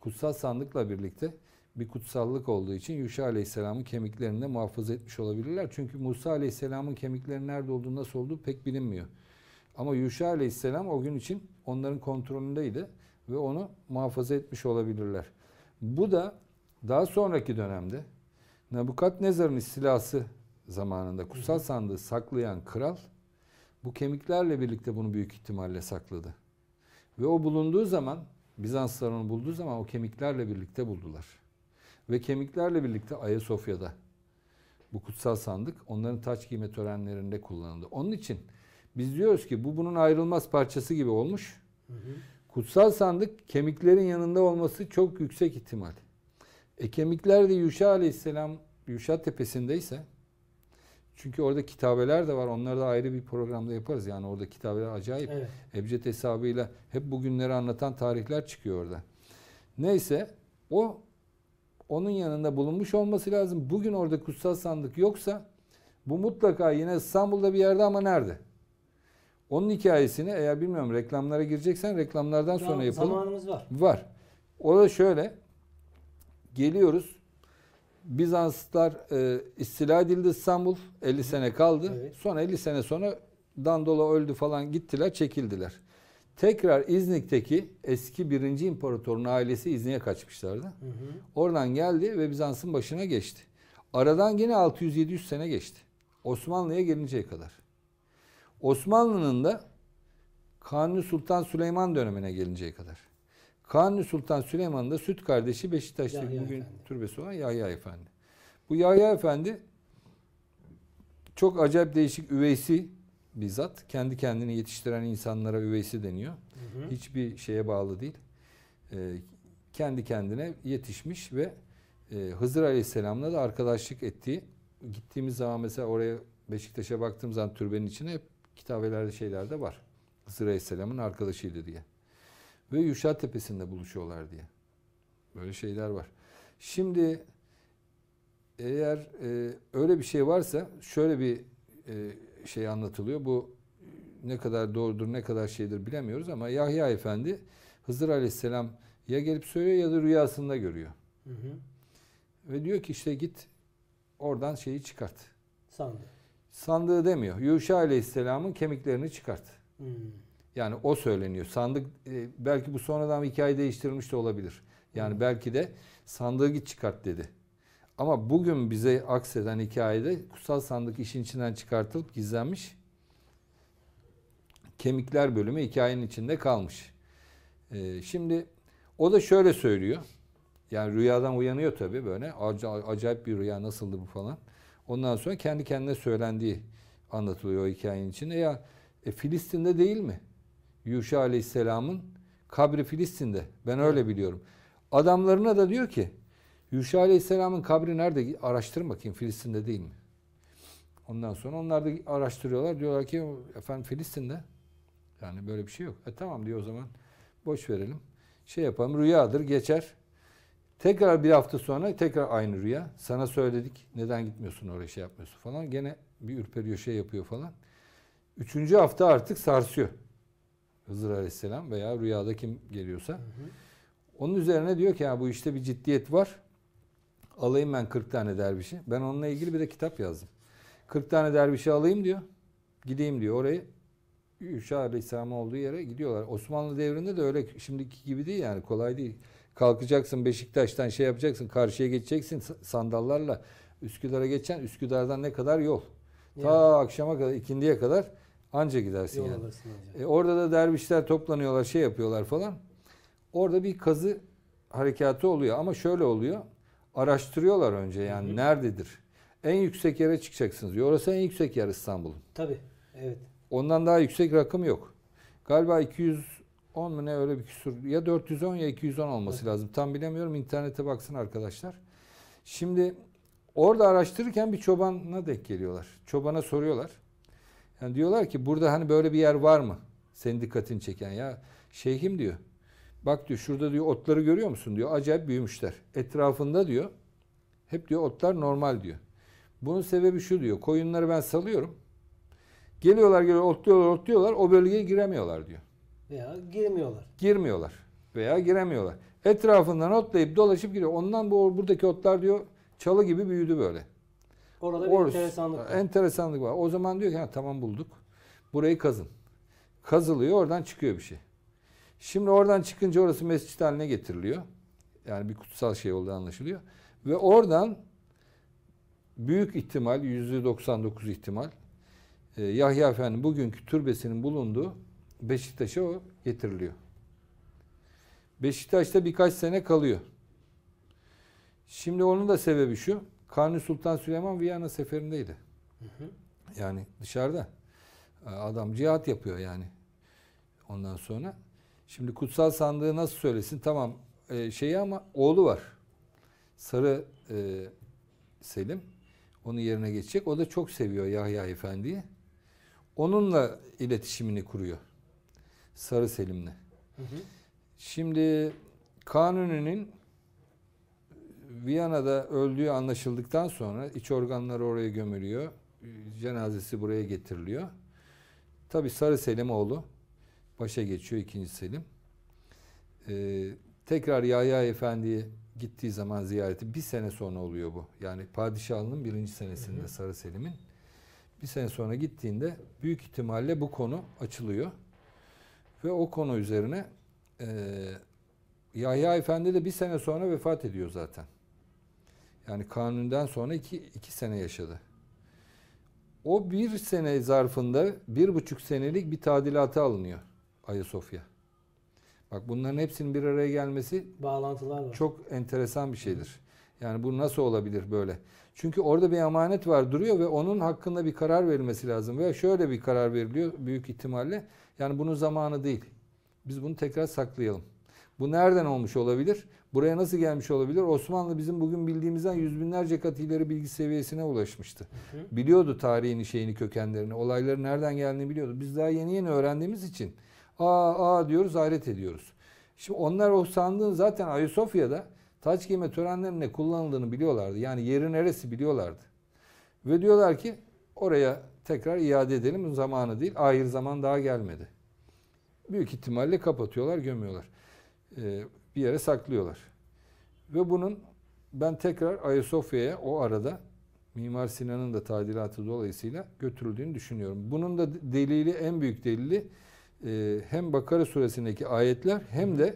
kutsal sandıkla birlikte bir kutsallık olduğu için Yuşa Aleyhisselam'ın kemiklerini de muhafaza etmiş olabilirler. Çünkü Musa Aleyhisselam'ın kemiklerinin nerede olduğu, nasıl olduğu pek bilinmiyor. Ama Yuşa Aleyhisselam o gün için onların kontrolündeydi ve onu muhafaza etmiş olabilirler. Bu da daha sonraki dönemde Nebukadnezar'ın istilası zamanında kutsal sandığı saklayan kral bu kemiklerle birlikte bunu büyük ihtimalle sakladı. Ve o bulunduğu zaman, Bizanslılar onu bulduğu zaman o kemiklerle birlikte buldular. Ve kemiklerle birlikte Ayasofya'da bu kutsal sandık onların taç giyme törenlerinde kullanıldı. Onun için biz diyoruz ki bu bunun ayrılmaz parçası gibi olmuş. Kutsal sandık kemiklerin yanında olması çok yüksek ihtimal. Kemikler de Yuşa Aleyhisselam Yuşa Tepesi'ndeyse Çünkü orada kitabeler de var. Onları da ayrı bir programda yaparız. Yani orada kitabeler acayip. Evet. Ebced hesabıyla hep bugünleri anlatan tarihler çıkıyor orada. Neyse o onun yanında bulunmuş olması lazım. Bugün orada kutsal sandık yoksa bu mutlaka yine İstanbul'da bir yerde ama nerede? Onun hikayesini eğer bilmiyorum reklamlara gireceksen reklamlardan sonra yapalım. Zamanımız var. Var. Orada şöyle geliyoruz. Bizanslar istila edildi İstanbul. 50 sene kaldı. Evet. Sonra 50 sene sonra Dandola öldü falan gittiler çekildiler. Tekrar İznik'teki eski 1. imparatorun ailesi İznik'e kaçmışlardı. Hı hı. Oradan geldi ve Bizans'ın başına geçti. Aradan yine 600-700 sene geçti. Osmanlı'ya gelinceye kadar. Osmanlı'nın da Kanuni Sultan Süleyman dönemine gelinceye kadar. Kanuni Sultan Süleyman'ın da süt kardeşi Beşiktaş'taki bugün Efendi. Türbesi olan Yahya Efendi. Bu Yahya Efendi çok acayip değişik üveysi bizzat. Kendi kendini yetiştiren insanlara üveysi deniyor. Hı hı. Hiçbir şeye bağlı değil. Kendi kendine yetişmiş ve Hızır Aleyhisselam'la da arkadaşlık ettiği. Gittiğimiz zaman mesela oraya Beşiktaş'a baktığım zaman türbenin içine hep kitabelerde şeylerde var. Hızır Aleyhisselam'ın arkadaşıydı diye. Ve Yuşa Tepesi'nde buluşuyorlar diye. Böyle şeyler var. Şimdi eğer öyle bir şey varsa şöyle bir şey anlatılıyor. Bu ne kadar doğrudur ne kadar şeydir bilemiyoruz ama Yahya Efendi Hızır Aleyhisselam ya gelip söylüyor ya da rüyasında görüyor. Hı hı. Ve diyor ki işte git oradan şeyi çıkart. Sandığı. Sandığı demiyor. Yuşa Aleyhisselam'ın kemiklerini çıkart. Hı. Yani o söyleniyor. Sandık belki bu sonradan hikaye değiştirilmiş de olabilir. Yani belki de sandığı git çıkart dedi. Ama bugün bize akseden hikayede kutsal sandık işin içinden çıkartılıp gizlenmiş. Kemikler bölümü hikayenin içinde kalmış. Şimdi o da şöyle söylüyor. Yani rüyadan uyanıyor tabii böyle. Acayip bir rüya nasıldı bu falan. Ondan sonra kendi kendine söylendiği anlatılıyor o hikayenin içinde. Ya Filistin'de değil mi? Yuşa Aleyhisselam'ın kabri Filistin'de. Ben öyle biliyorum. Adamlarına da diyor ki Yuşa Aleyhisselam'ın kabri nerede? Araştır bakayım Filistin'de değil mi? Ondan sonra onlar da araştırıyorlar. Diyorlar ki efendim Filistin'de. Yani böyle bir şey yok. Tamam diyor o zaman. Boş verelim. Şey yapalım rüyadır geçer. Tekrar bir hafta sonra tekrar aynı rüya. Sana söyledik. Neden gitmiyorsun oraya şey yapmıyorsun falan. Gene bir ürperiyor şey yapıyor falan. 3. hafta artık sarsıyor. Hızır Aleyhisselam veya rüyada kim geliyorsa. Hı hı. Onun üzerine diyor ki ya bu işte bir ciddiyet var. Alayım ben 40 tane dervişi. Ben onunla ilgili bir de kitap yazdım. 40 tane dervişi alayım diyor. Gideyim diyor oraya. Yuşa Aleyhisselam olduğu yere gidiyorlar. Osmanlı devrinde de öyle şimdiki gibi değil yani kolay değil. Kalkacaksın Beşiktaş'tan şey yapacaksın. Karşıya geçeceksin sandallarla. Üsküdar'a geçen Üsküdar'dan ne kadar yol. Yani. Ta akşama kadar ikindiye kadar. Anca gidersin yol yani. Orada da dervişler toplanıyorlar, şey yapıyorlar falan. Orada bir kazı harekatı oluyor ama şöyle oluyor. Araştırıyorlar önce yani hı-hı. nerededir? En yüksek yere çıkacaksınız diyor. Orası en yüksek yer İstanbul'un. Tabii, evet. Ondan daha yüksek rakım yok. Galiba 210 mu ne öyle bir küsur. Ya 410 ya 210 olması evet. lazım. Tam bilemiyorum. İnternete baksın arkadaşlar. Şimdi orada araştırırken bir çobana denk geliyorlar. Çobana soruyorlar. Yani diyorlar ki burada hani böyle bir yer var mı? Senin dikkatini çeken ya şeyhim diyor. Bak diyor şurada diyor otları görüyor musun diyor. Acayip büyümüşler. Etrafında diyor. Hep diyor otlar normal diyor. Bunun sebebi şu diyor. Koyunları ben salıyorum. Geliyorlar otluyorlar. O bölgeye giremiyorlar diyor. Veya girmiyorlar. Girmiyorlar. Veya giremiyorlar. Etrafından otlayıp dolaşıp giriyor. Ondan bu buradaki otlar diyor çalı gibi büyüdü böyle. Orada bir enteresanlık var. Enteresanlık var. O zaman diyor ki ha, tamam bulduk. Burayı kazın. Kazılıyor oradan çıkıyor bir şey. Şimdi oradan çıkınca orası mescit haline getiriliyor. Yani bir kutsal şey olduğu anlaşılıyor. Ve oradan büyük ihtimal %99 ihtimal Yahya Efendi bugünkü türbesinin bulunduğu Beşiktaş'a o getiriliyor. Beşiktaş'ta birkaç sene kalıyor. Şimdi onun da sebebi şu. Kanuni Sultan Süleyman Viyana seferindeydi. Hı hı. Yani dışarıda. Adam cihat yapıyor yani. Ondan sonra. Şimdi kutsal sandığı nasıl söylesin? Tamam şeyi ama oğlu var. Sarı Selim. Onun yerine geçecek. O da çok seviyor Yahya Efendi'yi. Onunla iletişimini kuruyor. Sarı Selim'le. Şimdi Kanuni'nin Viyana'da öldüğü anlaşıldıktan sonra iç organları oraya gömülüyor. Cenazesi buraya getiriliyor. Tabi Sarı Selim oğlu başa geçiyor, 2. Selim. Tekrar Yahya Efendi'ye gittiği zaman ziyareti, bir sene sonra oluyor bu. Yani padişahlığın 1. senesinde Sarı Selim'in. Bir sene sonra gittiğinde büyük ihtimalle bu konu açılıyor. Ve o konu üzerine Yahya Efendi de bir sene sonra vefat ediyor zaten. Yani Kanuni'den sonra iki sene yaşadı. O bir sene zarfında 1,5 senelik bir tadilata alınıyor Ayasofya. Bak bunların hepsinin bir araya gelmesi, bağlantılar var, çok enteresan bir şeydir. Yani bu nasıl olabilir böyle? Çünkü orada bir emanet var duruyor ve onun hakkında bir karar verilmesi lazım. Veya şöyle bir karar veriliyor büyük ihtimalle. Yani bunun zamanı değil. Biz bunu tekrar saklayalım. Bu nereden olmuş olabilir? Buraya nasıl gelmiş olabilir? Osmanlı bizim bugün bildiğimizden yüz binlerce kat ileri bilgi seviyesine ulaşmıştı. Biliyordu tarihini, şeyini, kökenlerini, olayların nereden geldiğini biliyordu. Biz daha yeni yeni öğrendiğimiz için aa diyoruz, hayret ediyoruz. Şimdi onlar o sandığın zaten Ayasofya'da taç giyme törenlerine kullanıldığını biliyorlardı. Yani yeri neresi biliyorlardı. Ve diyorlar ki oraya tekrar iade edelim. Bu zamanı değil. Ahir zaman daha gelmedi. Büyük ihtimalle kapatıyorlar, gömüyorlar. Bir yere saklıyorlar. Ve bunun ben tekrar Ayasofya'ya o arada Mimar Sinan'ın da tadilatı dolayısıyla götürüldüğünü düşünüyorum. Bunun da delili, en büyük delili hem Bakara suresindeki ayetler hem de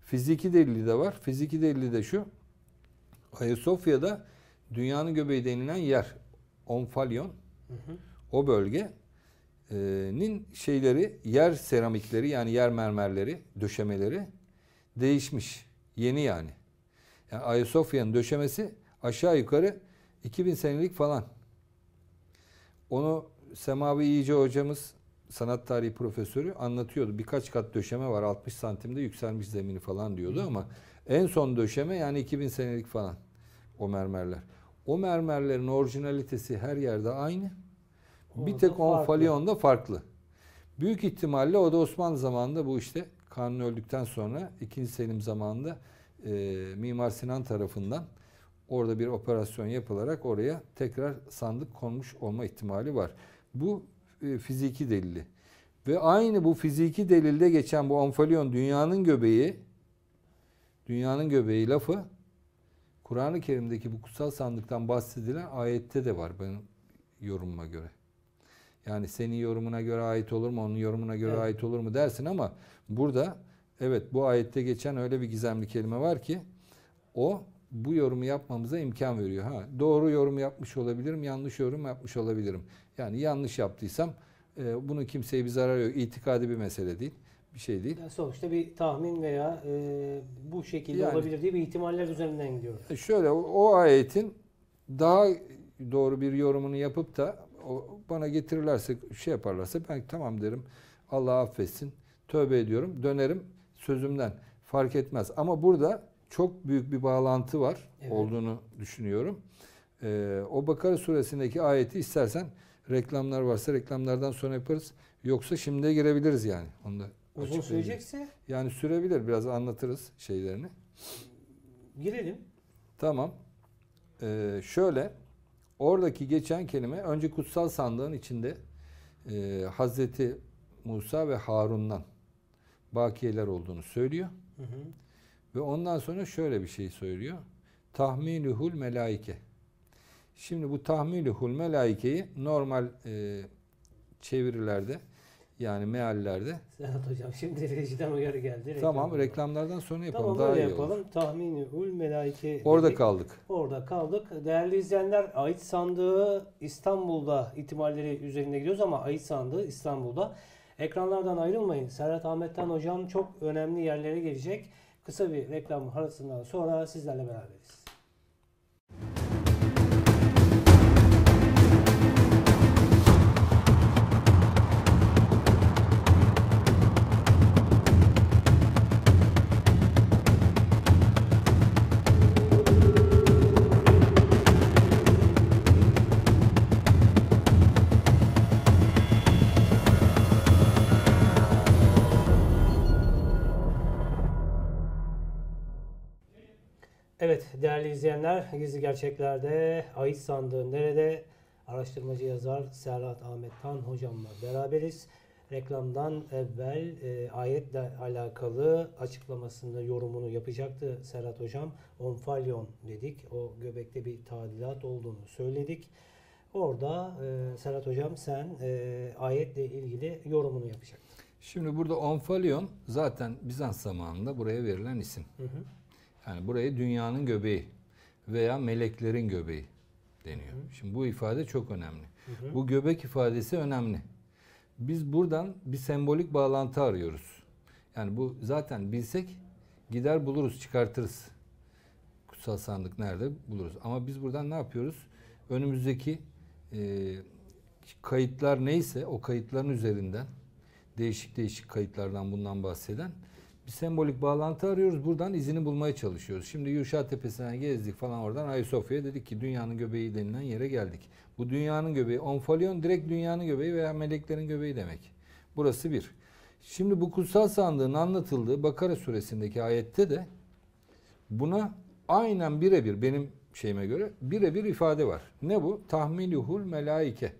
fiziki delili de var. Fiziki delili de şu: Ayasofya'da dünyanın göbeği denilen yer, Omphalion, o bölgenin şeyleri, yer seramikleri, yani yer mermerleri, döşemeleri değişmiş. Yeni yani. Yani Ayasofya'nın döşemesi aşağı yukarı 2000 senelik falan. Onu Semavi İyice hocamız, sanat tarihi profesörü anlatıyordu. Birkaç kat döşeme var. 60 santimde yükselmiş zemini falan diyordu ama en son döşeme yani 2000 senelik falan o mermerler. O mermerlerin orijinalitesi her yerde aynı. O bir tek Omphaleon'da farklı. Büyük ihtimalle o da Osmanlı zamanında, bu işte Kanuni öldükten sonra 2. Selim zamanında Mimar Sinan tarafından orada bir operasyon yapılarak oraya tekrar sandık konmuş olma ihtimali var. Bu fiziki delili. Ve aynı bu fiziki delilde geçen bu Omphalion, dünyanın göbeği, dünyanın göbeği lafı Kur'an-ı Kerim'deki bu kutsal sandıktan bahsedilen ayette de var benim yorumuma göre. Yani senin yorumuna göre ait olur mu, onun yorumuna göre ait olur mu dersin ama burada evet, bu ayette geçen öyle bir gizemli kelime var ki o bu yorumu yapmamıza imkan veriyor. Ha, doğru yorum yapmış olabilirim, yanlış yorum yapmış olabilirim. Yani yanlış yaptıysam bunu, kimseye bir zarar yok. İtikadi bir mesele değil, bir şey değil. Yani sonuçta bir tahmin veya bu şekilde yani, olabilir diye bir ihtimaller üzerinden gidiyoruz. Şöyle, o ayetin daha doğru bir yorumunu yapıp da bana getirirlerse, şey yaparlarsa ben tamam derim, Allah affetsin, tövbe ediyorum, dönerim sözümden, fark etmez. Ama burada çok büyük bir bağlantı var olduğunu düşünüyorum. O Bakara suresindeki ayeti istersen, reklamlar varsa reklamlardan sonra yaparız. Yoksa şimdi girebiliriz yani. Onu da uzun sürecekse? Yani sürebilir. Biraz anlatırız şeylerini. Girelim. Tamam. Şöyle, oradaki geçen kelime önce kutsal sandığın içinde Hazreti Musa ve Harun'dan bakiyeler olduğunu söylüyor. Ve ondan sonra şöyle bir şey söylüyor: tahmiluhul melaike. Şimdi bu tahmiluhul melaikeyi normal çevirilerde, yani meallerde. Serhat hocam şimdi rejiden uyarı geldi. Tamam, reklamlardan sonra yapalım. Tamam, daha iyi yapalım. Tahmiluhul melaike. Orada dedik, kaldık. Orada kaldık. Değerli izleyenler, Ahit Sandığı İstanbul'da ihtimalleri üzerinde gidiyoruz ama Ahit Sandığı İstanbul'da. Ekranlardan ayrılmayın. Serhat Ahmet Tan hocam çok önemli yerlere gelecek. Kısa bir reklam arasından sonra sizlerle beraberiz. Değerli izleyenler, Gizli Gerçekler'de Ahit Sandığı nerede? Araştırmacı yazar Serhat Ahmet Tan hocamla beraberiz. Reklamdan evvel ayetle alakalı açıklamasını, yorumunu yapacaktı Serhat hocam. Omphalion dedik. O göbekte bir tadilat olduğunu söyledik. Orada Serhat hocam sen ayetle ilgili yorumunu yapacaktın. Şimdi burada Omphalion zaten Bizans zamanında buraya verilen isim. Hı hı. Yani buraya dünyanın göbeği veya meleklerin göbeği deniyor. Hı hı. Şimdi bu ifade çok önemli. Hı hı. Bu göbek ifadesi önemli. Biz buradan bir sembolik bağlantı arıyoruz. Yani bu zaten bilsek gider buluruz, çıkartırız. Kutsal sandık nerede buluruz. Ama biz buradan ne yapıyoruz? Önümüzdeki kayıtlar neyse o kayıtların üzerinden değişik kayıtlardan bundan bahseden bir sembolik bağlantı arıyoruz. Buradan izini bulmaya çalışıyoruz. Şimdi Yuşa Tepesi'ne gezdik falan, oradan Ayasofya'ya dedik ki dünyanın göbeği denilen yere geldik. Bu dünyanın göbeği, Omphalion direkt dünyanın göbeği veya meleklerin göbeği demek. Burası bir. Şimdi bu kutsal sandığın anlatıldığı Bakara suresindeki ayette de buna aynen birebir, benim şeyime göre birebir ifade var. Ne bu? Tahmiluhul melaike.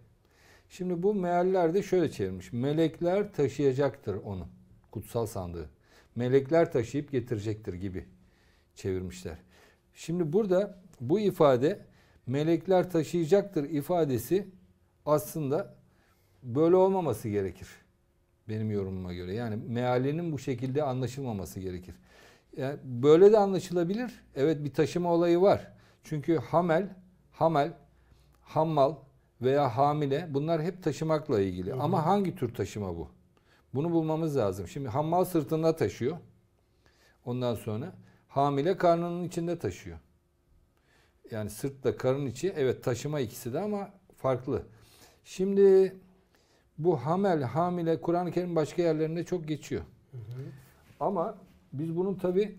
Şimdi bu meallerde şöyle çevirmiş. Melekler taşıyacaktır onu. Kutsal sandığı. Melekler taşıyıp getirecektir gibi çevirmişler. Şimdi burada bu ifade melekler taşıyacaktır ifadesi aslında böyle olmaması gerekir. Benim yorumuma göre. Yani mealinin bu şekilde anlaşılmaması gerekir. Yani böyle de anlaşılabilir. Evet, bir taşıma olayı var. Çünkü hammal veya hamile, bunlar hep taşımakla ilgili. Hı hı. Ama hangi tür taşıma bu? Bunu bulmamız lazım. Şimdi hammal sırtında taşıyor. Ondan sonra hamile karnının içinde taşıyor. Yani sırtla karın içi, evet, taşıma ikisi de ama farklı. Şimdi bu hamile Kur'an-ı Kerim başka yerlerinde çok geçiyor. Hı hı. Ama biz bunun tabii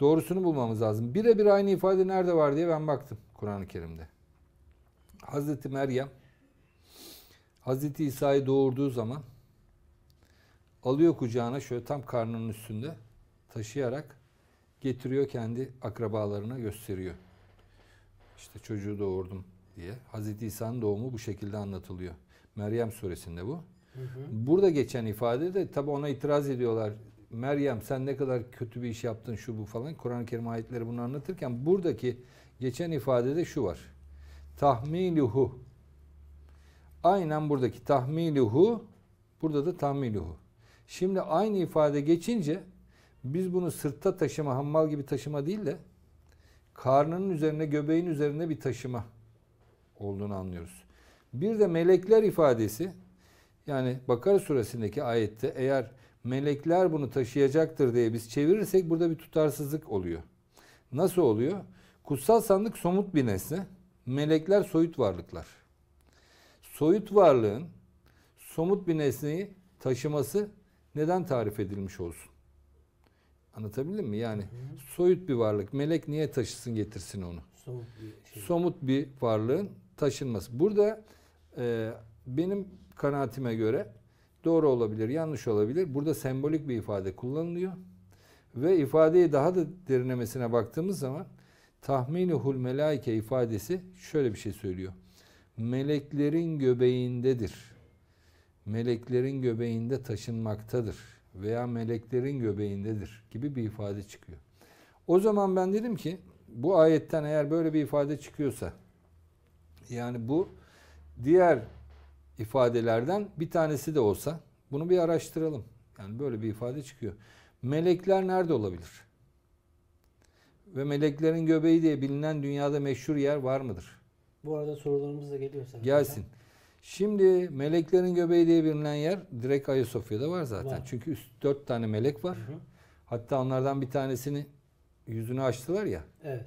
doğrusunu bulmamız lazım. Birebir aynı ifade nerede var diye ben baktım Kur'an-ı Kerim'de. Hazreti Meryem, Hazreti İsa'yı doğurduğu zaman alıyor kucağına, şöyle tam karnının üstünde taşıyarak getiriyor, kendi akrabalarına gösteriyor. İşte çocuğu doğurdum diye. Hazreti İsa'nın doğumu bu şekilde anlatılıyor. Meryem suresinde bu. Hı hı. Burada geçen ifade de tabii ona itiraz ediyorlar. Meryem sen ne kadar kötü bir iş yaptın, şu bu falan. Kur'an-ı Kerim ayetleri bunu anlatırken buradaki geçen ifadede şu var. Tahmiluhu. Aynen buradaki tahmiluhu, burada da tahmiluhu. Şimdi aynı ifade geçince biz bunu sırtta taşıma, hammal gibi taşıma değil de karnının üzerine, göbeğin üzerine bir taşıma olduğunu anlıyoruz. Bir de melekler ifadesi, yani Bakara suresindeki ayette eğer melekler bunu taşıyacaktır diye biz çevirirsek burada bir tutarsızlık oluyor. Nasıl oluyor? Kutsal sandık somut bir nesne. Melekler soyut varlıklar. Soyut varlığın somut bir nesneyi taşıması neden tarif edilmiş olsun? Anlatabildim mi? Yani soyut bir varlık. Melek niye taşısın, getirsin onu? Somut bir şey. Somut bir varlığın taşınması. Burada benim kanaatime göre doğru olabilir, yanlış olabilir. Burada sembolik bir ifade kullanılıyor. Ve ifadeyi daha da derinlemesine baktığımız zaman tahmiluhul melaike ifadesi şöyle bir şey söylüyor. Meleklerin göbeğindedir. Meleklerin göbeğinde taşınmaktadır. Veya meleklerin göbeğindedir gibi bir ifade çıkıyor. O zaman ben dedim ki bu ayetten eğer böyle bir ifade çıkıyorsa, yani bu diğer ifadelerden bir tanesi de olsa bunu bir araştıralım. Yani böyle bir ifade çıkıyor. Melekler nerede olabilir? Ve meleklerin göbeği diye bilinen dünyada meşhur yer var mıdır? Bu arada sorularımız da geliyor. Gelsin. Şimdi meleklerin göbeği diye bilinen yer direkt Ayasofya'da var zaten. Var. Çünkü 4 tane melek var. Hı hı. Hatta onlardan bir tanesini yüzünü açtılar ya. Evet.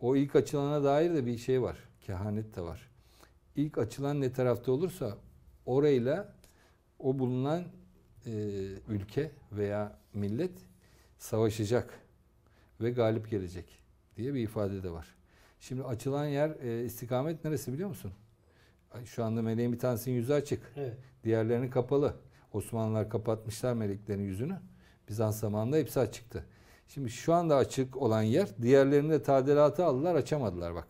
O ilk açılana dair de bir şey var. Kehanet de var. İlk açılan ne tarafta olursa orayla o bulunan ülke veya millet savaşacak ve galip gelecek diye bir ifade de var. Şimdi açılan yer istikamet neresi biliyor musun? Şu anda meleğin bir tanesinin yüzü açık. Evet. Diğerlerinin kapalı. Osmanlılar kapatmışlar meleklerin yüzünü. Bizans zamanında hepsi açıktı. Şimdi şu anda açık olan yer, diğerlerini de tadilatı aldılar, açamadılar bak.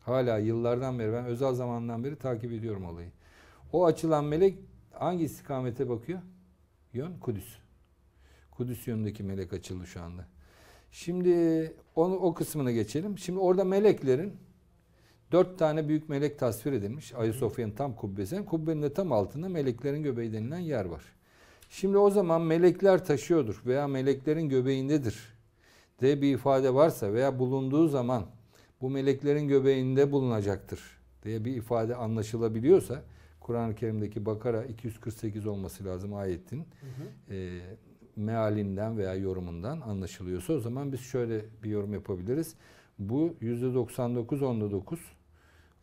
Hala yıllardan beri, ben özel zamandan beri takip ediyorum olayı. O açılan melek hangi istikamete bakıyor? Yön Kudüs. Kudüs yönündeki melek açıldı şu anda. Şimdi onu, o kısmına geçelim. Şimdi orada meleklerin 4 tane büyük melek tasvir edilmiş. Ayasofya'nın tam kubbesi. Kubbenin de tam altında meleklerin göbeği denilen yer var. Şimdi o zaman melekler taşıyordur veya meleklerin göbeğindedir diye bir ifade varsa veya bulunduğu zaman bu meleklerin göbeğinde bulunacaktır diye bir ifade anlaşılabiliyorsa, Kur'an-ı Kerim'deki Bakara 248 olması lazım ayetin, mealinden veya yorumundan anlaşılıyorsa, o zaman biz şöyle bir yorum yapabiliriz. Bu %99,9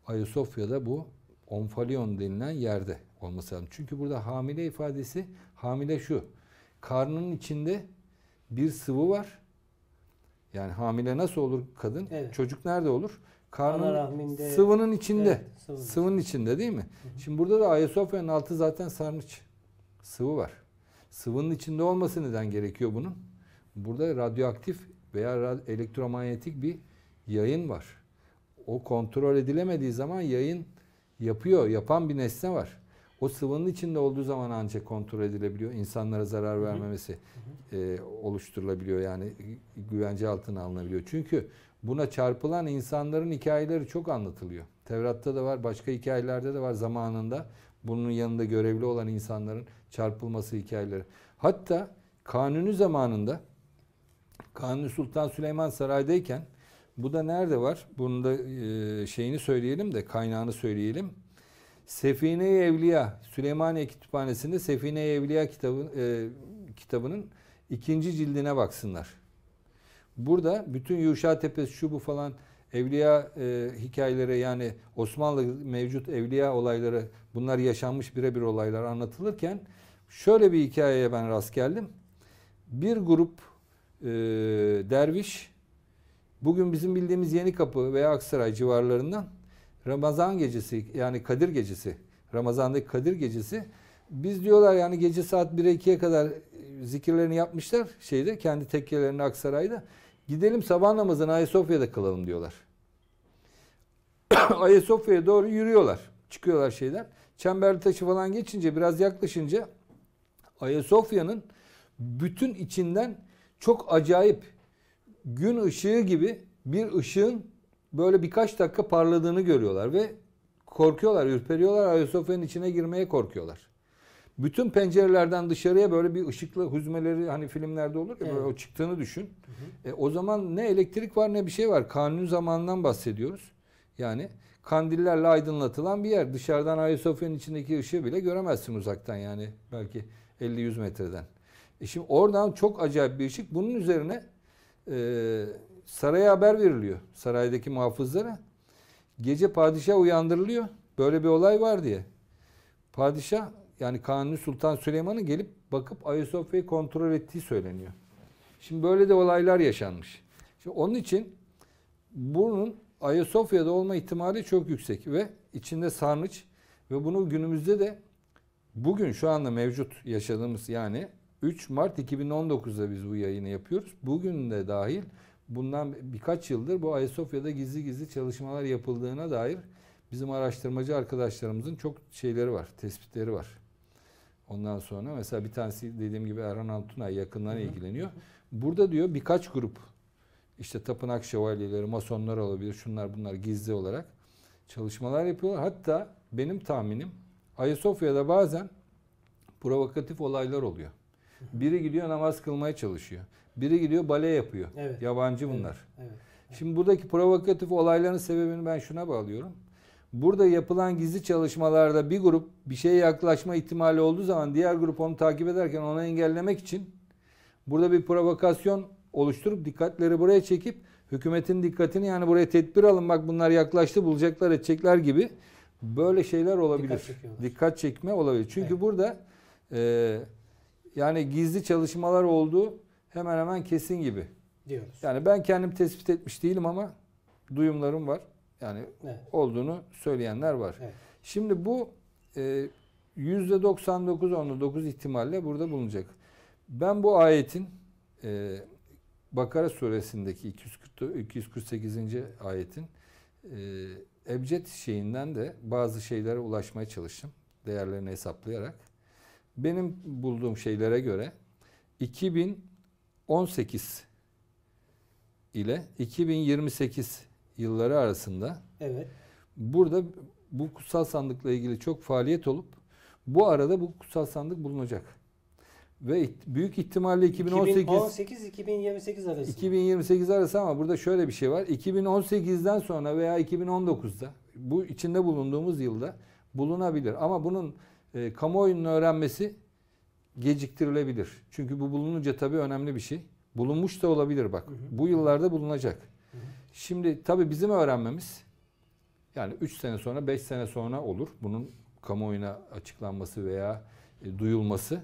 Ayasofya'da bu Omphalion denilen yerde olması lazım. Çünkü burada hamile ifadesi, hamile şu, karnının içinde bir sıvı var. Yani hamile nasıl olur kadın? Evet. Çocuk nerede olur? Karnının rahminde, sıvının içinde. Evet, sıvının içinde değil mi? Hı hı. Şimdi burada da Ayasofya'nın altı zaten sarnıç. Sıvı var. Sıvının içinde olması neden gerekiyor bunun? Burada radyoaktif veya elektromanyetik bir yayın var. O kontrol edilemediği zaman yayın yapıyor, yapan bir nesne var. O sıvının içinde olduğu zaman ancak kontrol edilebiliyor. İnsanlara zarar vermemesi oluşturulabiliyor, yani güvence altına alınabiliyor. Çünkü buna çarpılan insanların hikayeleri çok anlatılıyor. Tevrat'ta da var, başka hikayelerde de var zamanında. Bunun yanında görevli olan insanların çarpılması hikayeleri. Hatta Kanuni zamanında, Kanuni Sultan Süleyman saraydayken, bu da nerede var? Bunun da şeyini söyleyelim de, kaynağını söyleyelim. Sefine-i Evliya, Süleymaniye Kütüphanesi'nde Sefine-i Evliya kitabının 2. cildine baksınlar. Burada bütün Yuşa Tepesi, şu bu falan evliya hikayeleri, yani Osmanlı mevcut evliya olayları, bunlar yaşanmış birebir olaylar anlatılırken şöyle bir hikayeye ben rast geldim. Bir grup derviş, bugün bizim bildiğimiz Yenikapı veya Aksaray civarlarından, Ramazan gecesi, yani Kadir gecesi, Ramazan'daki Kadir gecesi, biz diyorlar yani gece saat 1'e 2'ye kadar zikirlerini yapmışlar şeyde, kendi tekkelerinde Aksaray'da, gidelim sabah namazını Ayasofya'da kılalım diyorlar. Ayasofya'ya doğru yürüyorlar, çıkıyorlar şeyden, Çemberlitaşı falan geçince, biraz yaklaşınca Ayasofya'nın bütün içinden çok acayip gün ışığı gibi bir ışığın böyle birkaç dakika parladığını görüyorlar ve korkuyorlar, ürperiyorlar. Ayasofya'nın içine girmeye korkuyorlar. Bütün pencerelerden dışarıya böyle bir ışıklı hüzmeleri, hani filmlerde olur ya, evet, böyle o çıktığını düşün. Hı hı. O zaman ne elektrik var ne bir şey var. Kanuni zamanından bahsediyoruz. Yani kandillerle aydınlatılan bir yer. Dışarıdan Ayasofya'nın içindeki ışığı bile göremezsin uzaktan, yani belki 50-100 metreden. Şimdi oradan çok acayip bir ışık. Bunun üzerine saraya haber veriliyor, saraydaki muhafızlara. Gece padişah uyandırılıyor, böyle bir olay var diye. Padişah, yani Kanuni Sultan Süleyman'ın gelip bakıp Ayasofya'yı kontrol ettiği söyleniyor. Şimdi böyle de olaylar yaşanmış. Şimdi onun için bunun Ayasofya'da olma ihtimali çok yüksek ve içinde sarnıç ve bunu günümüzde de, bugün şu anda mevcut yaşadığımız, yani 3 Mart 2019'da biz bu yayını yapıyoruz. Bugün de dahil bundan birkaç yıldır bu Ayasofya'da gizli gizli çalışmalar yapıldığına dair bizim araştırmacı arkadaşlarımızın çok şeyleri var, tespitleri var. Ondan sonra mesela bir tanesi, dediğim gibi, Erhan Altunay yakından ilgileniyor. Burada diyor birkaç grup, işte tapınak şövalyeleri, masonlar olabilir, şunlar bunlar, gizli olarak çalışmalar yapıyorlar. Hatta benim tahminim Ayasofya'da bazen provokatif olaylar oluyor. Biri gidiyor namaz kılmaya çalışıyor. Biri gidiyor bale yapıyor. Evet. Yabancı bunlar. Evet. Şimdi buradaki provokatif olayların sebebini ben şuna bağlıyorum. Burada yapılan gizli çalışmalarda bir grup bir şeye yaklaşma ihtimali olduğu zaman diğer grup onu takip ederken onu engellemek için burada bir provokasyon oluşturup dikkatleri buraya çekip hükümetin dikkatini, yani buraya tedbir alın, bak bunlar yaklaştı, bulacaklar, edecekler gibi böyle şeyler olabilir. Dikkat çekme olabilir. Çünkü burada yani gizli çalışmalar olduğu hemen hemen kesin gibi diyoruz. Yani ben kendim tespit etmiş değilim ama duyumlarım var. Yani olduğunu söyleyenler var. Evet. Şimdi bu %99,9 ihtimalle burada bulunacak. Ben bu ayetin Bakara suresindeki 248. ayetin ebced şeyinden de bazı şeylere ulaşmaya çalıştım. Değerlerini hesaplayarak. Benim bulduğum şeylere göre 2018 ile 2028 yılları arasında evet. Burada bu kutsal sandıkla ilgili çok faaliyet olup bu arada bu kutsal sandık bulunacak. Ve büyük ihtimalle 2018-2028 arası. 2028 arası ama burada şöyle bir şey var. 2018'den sonra veya 2019'da bu içinde bulunduğumuz yılda bulunabilir. Ama bunun kamuoyunun öğrenmesi geciktirilebilir. Çünkü bu bulununca tabii önemli bir şey. Bulunmuş da olabilir bak. Hı hı. Bu yıllarda bulunacak. Hı hı. Şimdi tabii bizim öğrenmemiz yani 3 sene sonra 5 sene sonra olur. Bunun kamuoyuna açıklanması veya duyulması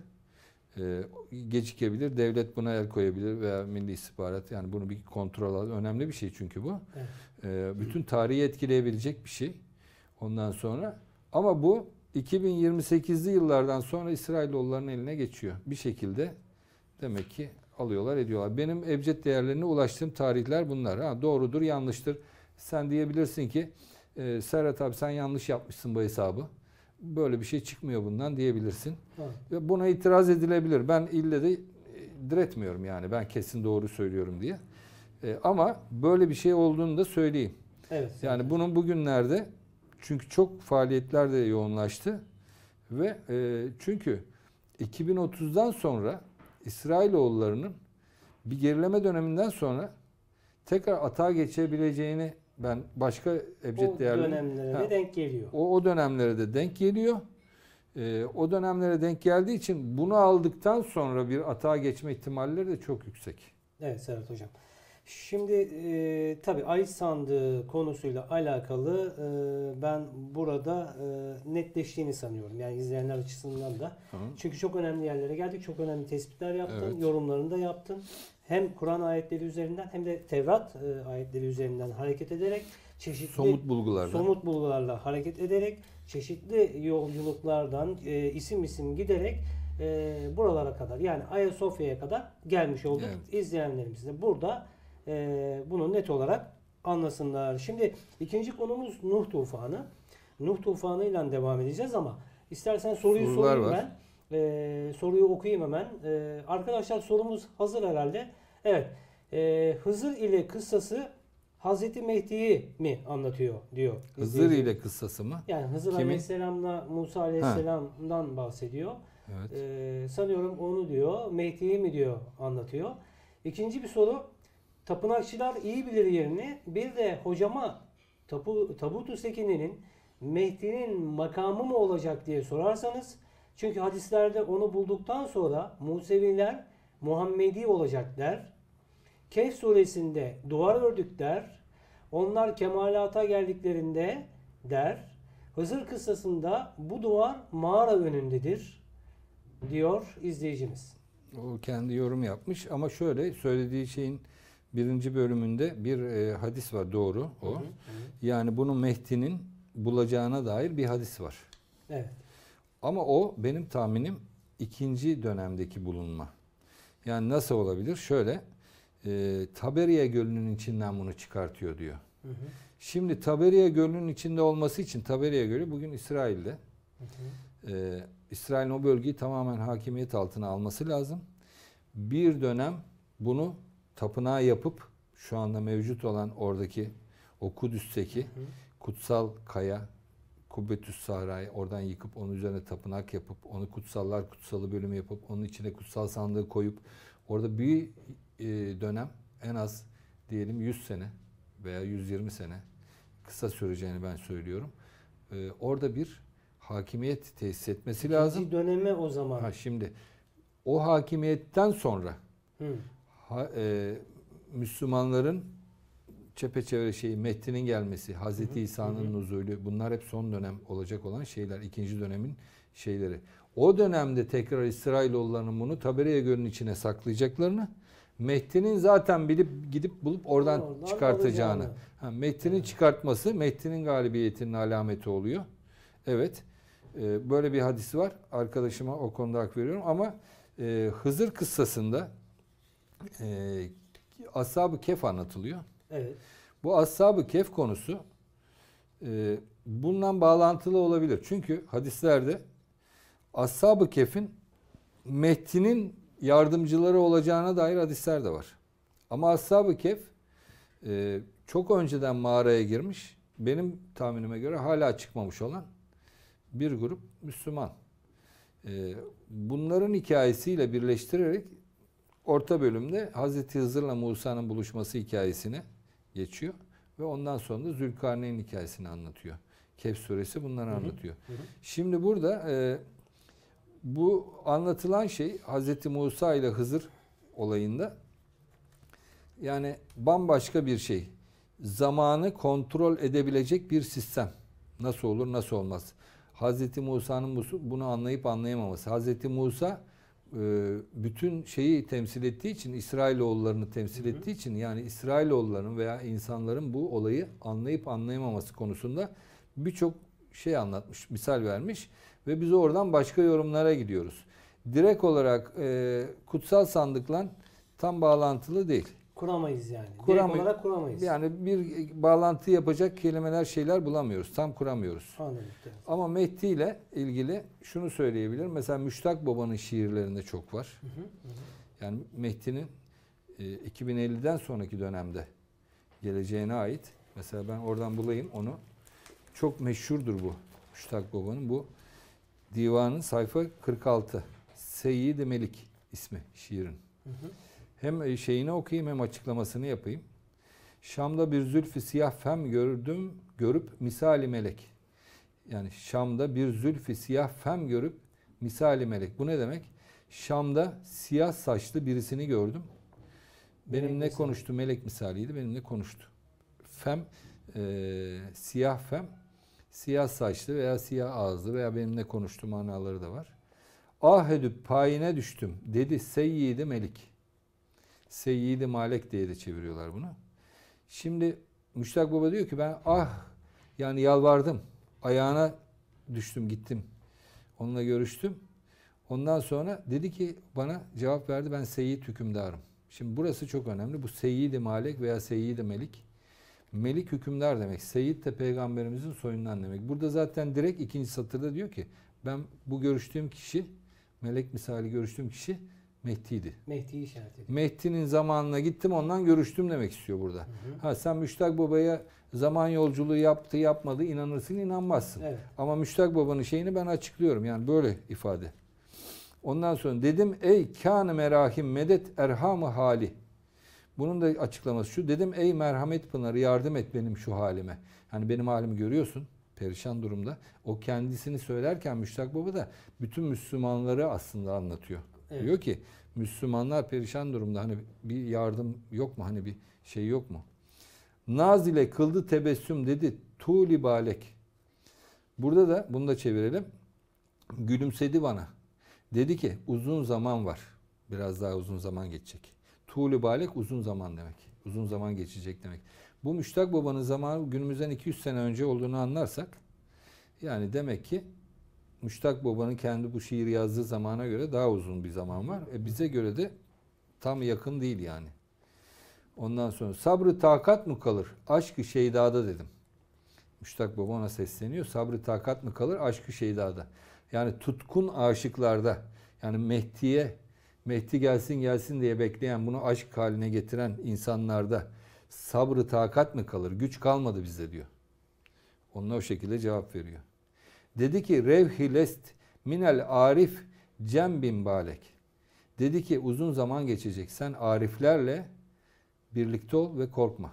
gecikebilir. Devlet buna el koyabilir veya Milli İstihbarat yani bunu bir kontrol alır. Önemli bir şey çünkü bu. Evet. Bütün tarihi etkileyebilecek bir şey. Ondan sonra ama bu 2028'li yıllardan sonra İsrailoğulların eline geçiyor. Bir şekilde demek ki alıyorlar ediyorlar. Benim ebced değerlerine ulaştığım tarihler bunlar. Ha, doğrudur yanlıştır. Sen diyebilirsin ki Serhat abi sen yanlış yapmışsın bu hesabı. Böyle bir şey çıkmıyor bundan diyebilirsin. Ve buna itiraz edilebilir. Ben ille de diretmiyorum yani. Ben kesin doğru söylüyorum diye. Ama böyle bir şey olduğunu da söyleyeyim. Evet. Yani evet. Bunun bugünlerde çünkü çok faaliyetler de yoğunlaştı. Ve çünkü 2030'dan sonra İsrailoğullarının bir gerileme döneminden sonra tekrar atağa geçebileceğini ben başka ebced değerlerine denk geliyor. O dönemlere de denk geliyor. O dönemlere denk geldiği için bunu aldıktan sonra bir atağa geçme ihtimalleri de çok yüksek. Evet Serhat Hocam. Şimdi tabii Ay Sandığı konusuyla alakalı ben burada netleştiğini sanıyorum. Yani izleyenler açısından da. Hı. Çünkü çok önemli yerlere geldik. Çok önemli tespitler yaptın. Evet. Yorumlarını da yaptın. Hem Kur'an ayetleri üzerinden hem de Tevrat ayetleri üzerinden hareket ederek çeşitli somut bulgularla hareket ederek çeşitli yolculuklardan isim isim giderek buralara kadar yani Ayasofya'ya kadar gelmiş olduk. Evet. İzleyenlerimiz de burada bunu net olarak anlasınlar. Şimdi ikinci konumuz Nuh Tufanı. Nuh Tufanı ile devam edeceğiz ama istersen soruyu sorayım ben. Soruyu okuyayım hemen. Arkadaşlar sorumuz hazır herhalde. Evet. Hızır ile kıssası Hazreti Mehdi'yi mi anlatıyor diyor. Hızır ile kıssası mı? Yani Hızır Aleyhisselam'la Musa Aleyhisselam'dan bahsediyor. Evet. Sanıyorum onu diyor. Mehdi'yi mi diyor anlatıyor. İkinci bir soru. Tapınakçılar iyi bilir yerini. Bir de hocama Tabutu Sekini'nin Mehdi'nin makamı mı olacak diye sorarsanız çünkü hadislerde onu bulduktan sonra Museviler Muhammedi olacak der. Kehf suresinde duvar ördük der. Onlar kemalata geldiklerinde der. Hızır kıssasında bu duvar mağara önündedir diyor izleyicimiz. O kendi yorum yapmış ama şöyle söylediği şeyin birinci bölümünde bir hadis var doğru o. Hı hı. Yani bunu Mehdi'nin bulacağına dair bir hadis var. Evet. Ama o benim tahminim ikinci dönemdeki bulunma. Yani nasıl olabilir? Şöyle Taberiye Gölü'nün içinden bunu çıkartıyor diyor. Hı hı. Şimdi Taberiye Gölü'nün içinde olması için Taberiye Gölü bugün İsrail'de. Hı hı. İsrail'in o bölgeyi tamamen hakimiyet altına alması lazım. Bir dönem bunu tapınağı yapıp şu anda mevcut olan oradaki o Kudüs'teki hı hı. kutsal kaya Kubbetüs Sahra'yı oradan yıkıp onun üzerine tapınak yapıp onu kutsallar kutsalı bölümü yapıp onun içine kutsal sandığı koyup orada bir dönem en az diyelim 100 sene veya 120 sene kısa süreceğini ben söylüyorum. Orada bir hakimiyet tesis etmesi lazım. İkinci döneme o zaman. Ha, şimdi o hakimiyetten sonra Müslümanların çepeçevre şeyi, Mehdi'nin gelmesi, Hazreti İsa'nın nuzulü bunlar hep son dönem olacak olan şeyler. İkinci dönemin şeyleri. O dönemde tekrar İsrailoğullarının bunu Taberiye Gölü'nün içine saklayacaklarını Mehdi'nin zaten bilip gidip bulup oradan çıkartacağını. Mehdi'nin çıkartması Mehdi'nin galibiyetinin alameti oluyor. Evet. Böyle bir hadisi var. Arkadaşıma o konuda hak veriyorum ama Hızır kıssasında Ashab-ı Kef anlatılıyor. Evet. Bu Ashab-ı Kef konusu bundan bağlantılı olabilir. Çünkü hadislerde Ashab-ı Kef'in Mehdi'nin yardımcıları olacağına dair hadisler de var. Ama Ashab-ı Kef çok önceden mağaraya girmiş, benim tahminime göre hala çıkmamış olan bir grup Müslüman. Bunların hikayesiyle birleştirerek orta bölümde Hazreti Hızır'la Musa'nın buluşması hikayesine geçiyor ve ondan sonra da Zülkarneyn hikayesini anlatıyor. Kehf suresi bunları anlatıyor. Hı hı. Şimdi burada bu anlatılan şey Hazreti Musa ile Hızır olayında yani bambaşka bir şey. Zamanı kontrol edebilecek bir sistem. Nasıl olur, nasıl olmaz. Hazreti Musa'nın bunu anlayıp anlayamaması. Hazreti Musa bütün şeyi temsil ettiği için, İsrailoğullarını temsil ettiği için, yani İsrailoğulların veya insanların bu olayı anlayıp anlayamaması konusunda birçok şey anlatmış, misal vermiş ve biz oradan başka yorumlara gidiyoruz. Direkt olarak kutsal sandıkla tam bağlantılı değil. Kuramayız yani. Direkt olarak kuramayız. Yani bir bağlantı yapacak kelimeler, şeyler bulamıyoruz. Tam kuramıyoruz. Anladım. Ama Mehdi ile ilgili şunu söyleyebilirim. Mesela Müştak Baba'nın şiirlerinde çok var. Hı hı, hı. Yani Mehdi'nin 2050'den sonraki dönemde geleceğine ait. Mesela ben oradan bulayım onu. Çok meşhurdur bu. Müştak Baba'nın bu divanın sayfa 46. Seyyid Melik ismi şiirin. Hı hı. Hem şeyini okuyayım hem açıklamasını yapayım. Şam'da bir zülfü siyah fem görüp misali melek. Yani Şam'da bir zülfü siyah fem görüp misali melek. Bu ne demek? Şam'da siyah saçlı birisini gördüm. Benimle melek konuştu. Misali. Melek misaliydi. Benimle konuştu. Fem, siyah fem, siyah saçlı veya siyah ağızlı veya benimle konuştu manaları da var. Ah edip payine düştüm dedi Seyyid-i Melik. Seyyid-i Malek diye de çeviriyorlar bunu. Şimdi Müştak Baba diyor ki ben yani yalvardım. Ayağına düştüm, gittim. Onunla görüştüm. Ondan sonra dedi ki bana cevap verdi ben Seyyid hükümdarım. Şimdi burası çok önemli. Bu Seyyid-i Malek veya Seyyid-i Melik. Melik hükümdar demek. Seyyid de Peygamberimizin soyundan demek. Burada zaten direkt ikinci satırda diyor ki ben bu görüştüğüm kişi, melek misali görüştüğüm kişi Mehdi'ydi. Mehdi'yi işaret ediyor. Mehdi'nin zamanına gittim ondan görüştüm demek istiyor burada. Hı hı. Ha, sen Müştak Baba'ya zaman yolculuğu yaptı yapmadı inanırsın inanmazsın. Evet. Ama Müştak Baba'nın şeyini ben açıklıyorum yani böyle ifade. Ondan sonra dedim ey kân-ı merahim medet erham-ı hali. Bunun da açıklaması şu dedim ey merhamet pınarı yardım et benim şu halime. Hani benim halimi görüyorsun. Perişan durumda. O kendisini söylerken Müştak Baba da bütün Müslümanları aslında anlatıyor. Evet. Diyor ki Müslümanlar perişan durumda hani bir yardım yok mu hani bir şey yok mu? Naz ile kıldı tebessüm dedi tuli balek. Burada da bunu da çevirelim. Gülümsedi bana. Dedi ki uzun zaman var. Biraz daha uzun zaman geçecek. Tuli balek uzun zaman demek. Uzun zaman geçecek demek. Bu Müştak Baba'nın zamanı günümüzden 200 sene önce olduğunu anlarsak yani demek ki Müştak Baba'nın kendi bu şiir yazdığı zamana göre daha uzun bir zaman var. Bize göre de tam yakın değil yani. Ondan sonra sabrı takat mı kalır? Aşk-ı şeydada dedim. Müştak Baba ona sesleniyor. Sabrı takat mı kalır? Aşk-ı şeydada. Yani tutkun aşıklarda. Yani Mehdi gelsin gelsin diye bekleyen, bunu aşk haline getiren insanlarda sabrı takat mı kalır? Güç kalmadı bizde diyor. Onunla o şekilde cevap veriyor. Dedi ki revhi lest minel arif cem bin balek. Dedi ki uzun zaman geçecek. Sen ariflerle birlikte ol ve korkma.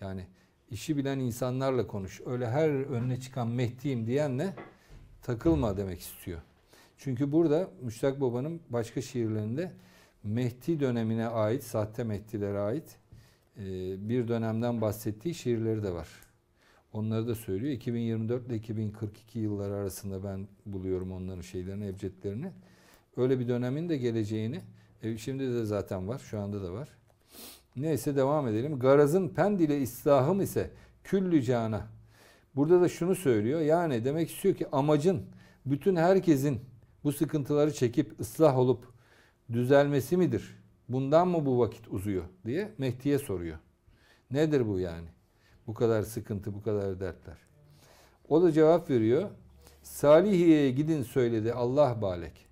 Yani işi bilen insanlarla konuş. Öyle her önüne çıkan Mehdi'yim diyenle takılma demek istiyor. Çünkü burada Müştak Baba'nın başka şiirlerinde Mehdi dönemine ait, sahte Mehdilere ait bir dönemden bahsettiği şiirleri de var. Onları da söylüyor. 2024 ile 2042 yılları arasında ben buluyorum onların şeylerini, ebcedlerini. Öyle bir dönemin de geleceğini, şimdi de zaten var, şu anda da var. Neyse devam edelim. Garazın pendile islahım ise küllü cana. Burada da şunu söylüyor. Yani demek istiyor ki amacın bütün herkesin bu sıkıntıları çekip ıslah olup düzelmesi midir? bundan mı bu vakit uzuyor diye Mehdi'ye soruyor. Nedir bu yani? Bu kadar sıkıntı, bu kadar dertler. O da cevap veriyor. Salihiye'ye gidin söyledi Allah balek.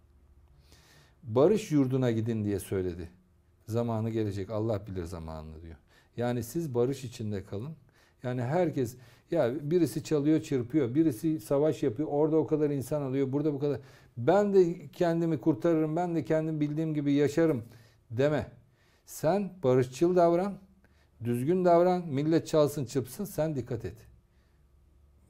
Barış yurduna gidin diye söyledi. Zamanı gelecek, Allah bilir zamanını diyor. Yani siz barış içinde kalın. Yani herkes, ya birisi çalıyor çırpıyor, birisi savaş yapıyor, orada o kadar insan alıyor, burada bu kadar. Ben de kendimi kurtarırım, ben de kendim bildiğim gibi yaşarım deme. Sen barışçıl davran, düzgün davran, millet çalsın çırpsın, sen dikkat et.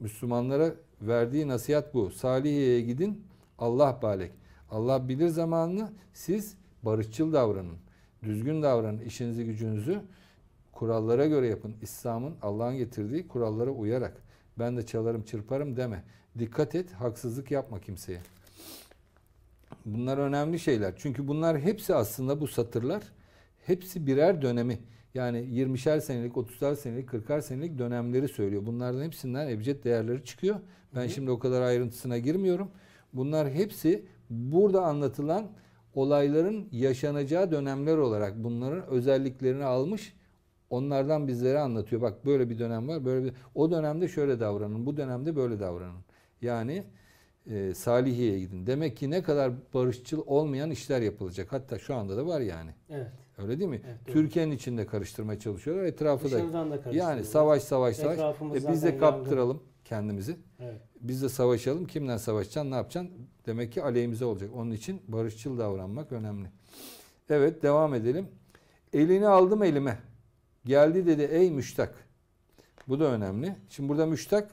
Müslümanlara verdiği nasihat bu. Salihiye'ye gidin, Allah balek. Allah bilir zamanını, siz barışçıl davranın, düzgün davranın, işinizi gücünüzü kurallara göre yapın. İslam'ın, Allah'ın getirdiği kurallara uyarak. Ben de çalarım çırparım deme. Dikkat et, haksızlık yapma kimseye. Bunlar önemli şeyler. Çünkü bunlar hepsi aslında, bu satırlar hepsi birer dönemi. Yani 20'şer senelik, 30'ar senelik, 40'ar senelik dönemleri söylüyor. Bunlardan hepsinden ebced değerleri çıkıyor. Ben şimdi o kadar ayrıntısına girmiyorum. Bunlar hepsi burada anlatılan olayların yaşanacağı dönemler olarak bunların özelliklerini almış. Onlardan bizlere anlatıyor. Bak böyle bir dönem var. Böyle bir... O dönemde şöyle davranın. Bu dönemde böyle davranın. Yani Salihiye'ye gidin. Demek ki ne kadar barışçıl olmayan işler yapılacak. Hatta şu anda da var yani. Evet. Öyle değil mi? Evet, Türkiye'nin içinde karıştırmaya çalışıyorlar. Etrafı da yani savaş. Biz de kaptıralım kendimizi. Evet. Biz de savaşalım. Kimden savaşacaksın? Ne yapacaksın? Demek ki aleyhimize olacak. Onun için barışçıl davranmak önemli. Evet, devam edelim. Elini aldım elime. Geldi dedi ey Müştak. Bu da önemli. Şimdi burada Müştak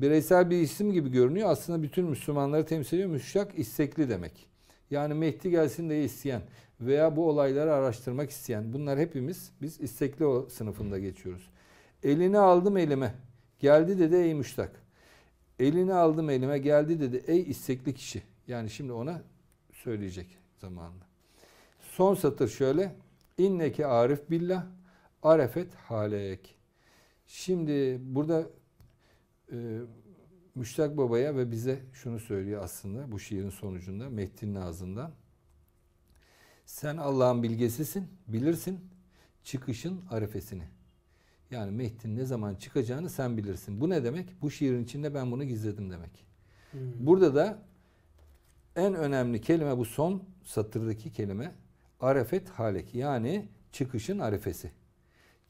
bireysel bir isim gibi görünüyor. Aslında bütün Müslümanları temsil ediyor. Müştak istekli demek. Yani Mehdi gelsin diye isteyen veya bu olayları araştırmak isteyen. Bunlar hepimiz biz istekli sınıfında geçiyoruz. Elini aldım elime. Geldi dedi ey Müştak. Elini aldım elime. Geldi dedi ey istekli kişi. Yani şimdi ona söyleyecek zamanında. Son satır şöyle. İnneki arif billah. Arefet halek. Şimdi burada Müştak Baba'ya ve bize şunu söylüyor aslında bu şiirin sonucunda Mehdi'nin ağzından. Sen Allah'ın bilgesisin, bilirsin çıkışın arefesini. Yani Mehdi'nin ne zaman çıkacağını sen bilirsin. Bu ne demek? Bu şiirin içinde ben bunu gizledim demek. Hmm. Burada da en önemli kelime bu son satırdaki kelime arefet halek. Yani çıkışın arefesi.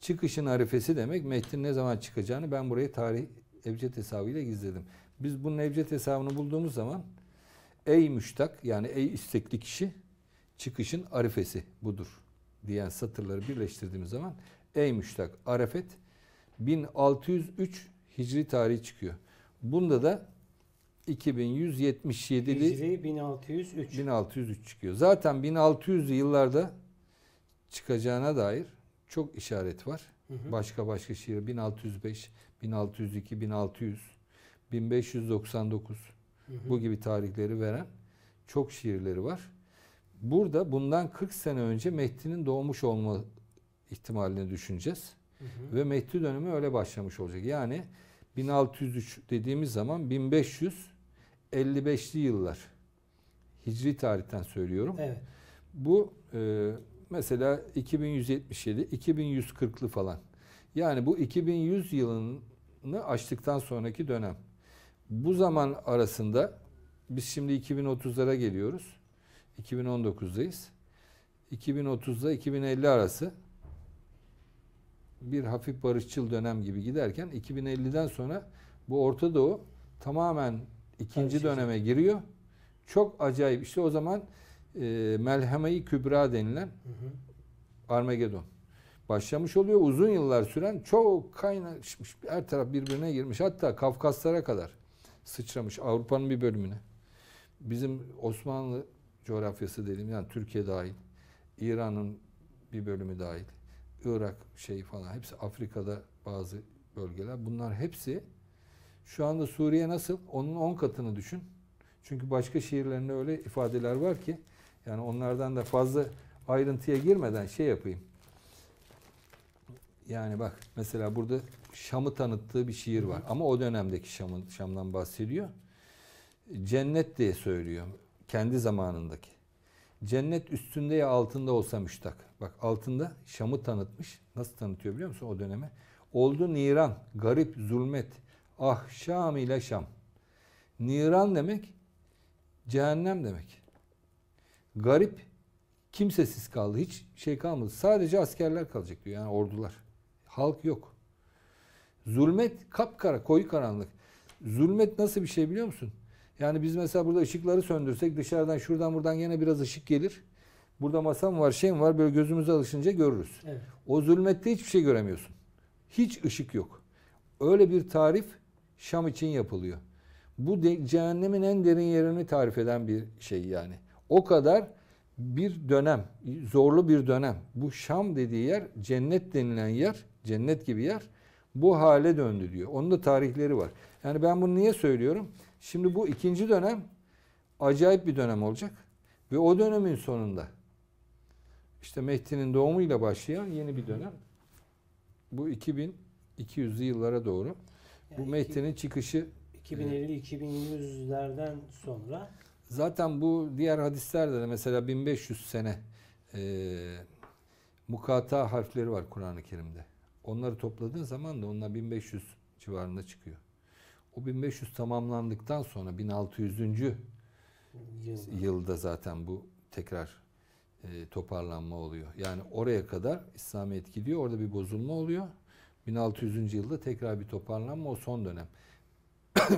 Çıkışın arifesi demek, Mehdi'nin ne zaman çıkacağını ben buraya tarih ebced hesabıyla gizledim. Biz bunun ebced hesabını bulduğumuz zaman ey müştak yani ey istekli kişi çıkışın arifesi budur diyen satırları birleştirdiğimiz zaman ey müştak arefet 1603 Hicri tarihi çıkıyor. Bunda da 2177'li Hicri 1603 çıkıyor. Zaten 1600'lü yıllarda çıkacağına dair çok işaret var. Başka şiir 1605, 1602, 1600, 1599 bu gibi tarihleri veren çok şiirleri var. Burada bundan 40 sene önce Mehdi'nin doğmuş olma ihtimalini düşüneceğiz. Ve Mehdi dönemi öyle başlamış olacak. Yani 1603 dediğimiz zaman 1555'li yıllar. Hicri tarihten söylüyorum. Evet. Bu mesela 2177, 2140'lı falan. Yani bu 2100 yılını aştıktan sonraki dönem. Bu zaman arasında biz şimdi 2030'lara geliyoruz. 2019'dayız. 2030'da 2050 arası bir hafif barışçıl dönem gibi giderken 2050'den sonra bu Orta Doğu tamamen ikinci döneme giriyor. Çok acayip. İşte o zaman Melheme-i Kübra denilen Armagedon başlamış oluyor. Uzun yıllar süren çok kaynaşmış. Her taraf birbirine girmiş. Hatta Kafkaslara kadar sıçramış. Avrupa'nın bir bölümüne. Bizim Osmanlı coğrafyası dediğim yani Türkiye dahil. İran'ın bir bölümü dahil. Irak şey falan. Hepsi Afrika'da bazı bölgeler. Bunlar hepsi şu anda Suriye nasıl? Onun 10 katını düşün. Çünkü başka şiirlerinde öyle ifadeler var ki yani onlardan da fazla ayrıntıya girmeden şey yapayım. Yani bak mesela burada Şam'ı tanıttığı bir şiir var. Ama o dönemdeki Şam'dan bahsediyor. Cennet diye söylüyor. Kendi zamanındaki. Cennet üstünde ya altında olsa müştak. Bak altında Şam'ı tanıtmış. Nasıl tanıtıyor biliyor musun o döneme? Oldu niran, garip, zulmet. Ah Şam ile Şam. Niran demek, cehennem demek. Garip, kimsesiz kaldı. Hiç şey kalmadı. Sadece askerler kalacak diyor. Yani ordular. Halk yok. Zulmet, kapkara, koyu karanlık. Zulmet nasıl bir şey biliyor musun? Yani biz mesela burada ışıkları söndürsek dışarıdan şuradan buradan yine biraz ışık gelir. Burada masam var, şeyim var, böyle gözümüze alışınca görürüz. Evet. O zulmette hiçbir şey göremiyorsun. Hiç ışık yok. Öyle bir tarif Şam için yapılıyor. Bu cehennemin en derin yerini tarif eden bir şey yani. O kadar bir dönem, zorlu bir dönem. Bu Şam dediği yer, cennet denilen yer, cennet gibi yer bu hale döndü diyor. Onun da tarihleri var. Yani ben bunu niye söylüyorum? Şimdi bu ikinci dönem acayip bir dönem olacak. Ve o dönemin sonunda işte Mehdi'nin doğumuyla başlayan yeni bir dönem. Bu 2200'lü yıllara doğru. Yani bu Mehdi'nin çıkışı 2050-2100'lerden sonra. Zaten bu diğer hadislerde de mesela 1500 sene mukata harfleri var Kur'an-ı Kerim'de. Onları topladığın zaman da onlar 1500 civarında çıkıyor. O 1500 tamamlandıktan sonra 1600. yılda zaten bu tekrar toparlanma oluyor. Yani oraya kadar İslamiyet gidiyor. Orada bir bozulma oluyor. 1600. yılda tekrar bir toparlanma. O son dönem.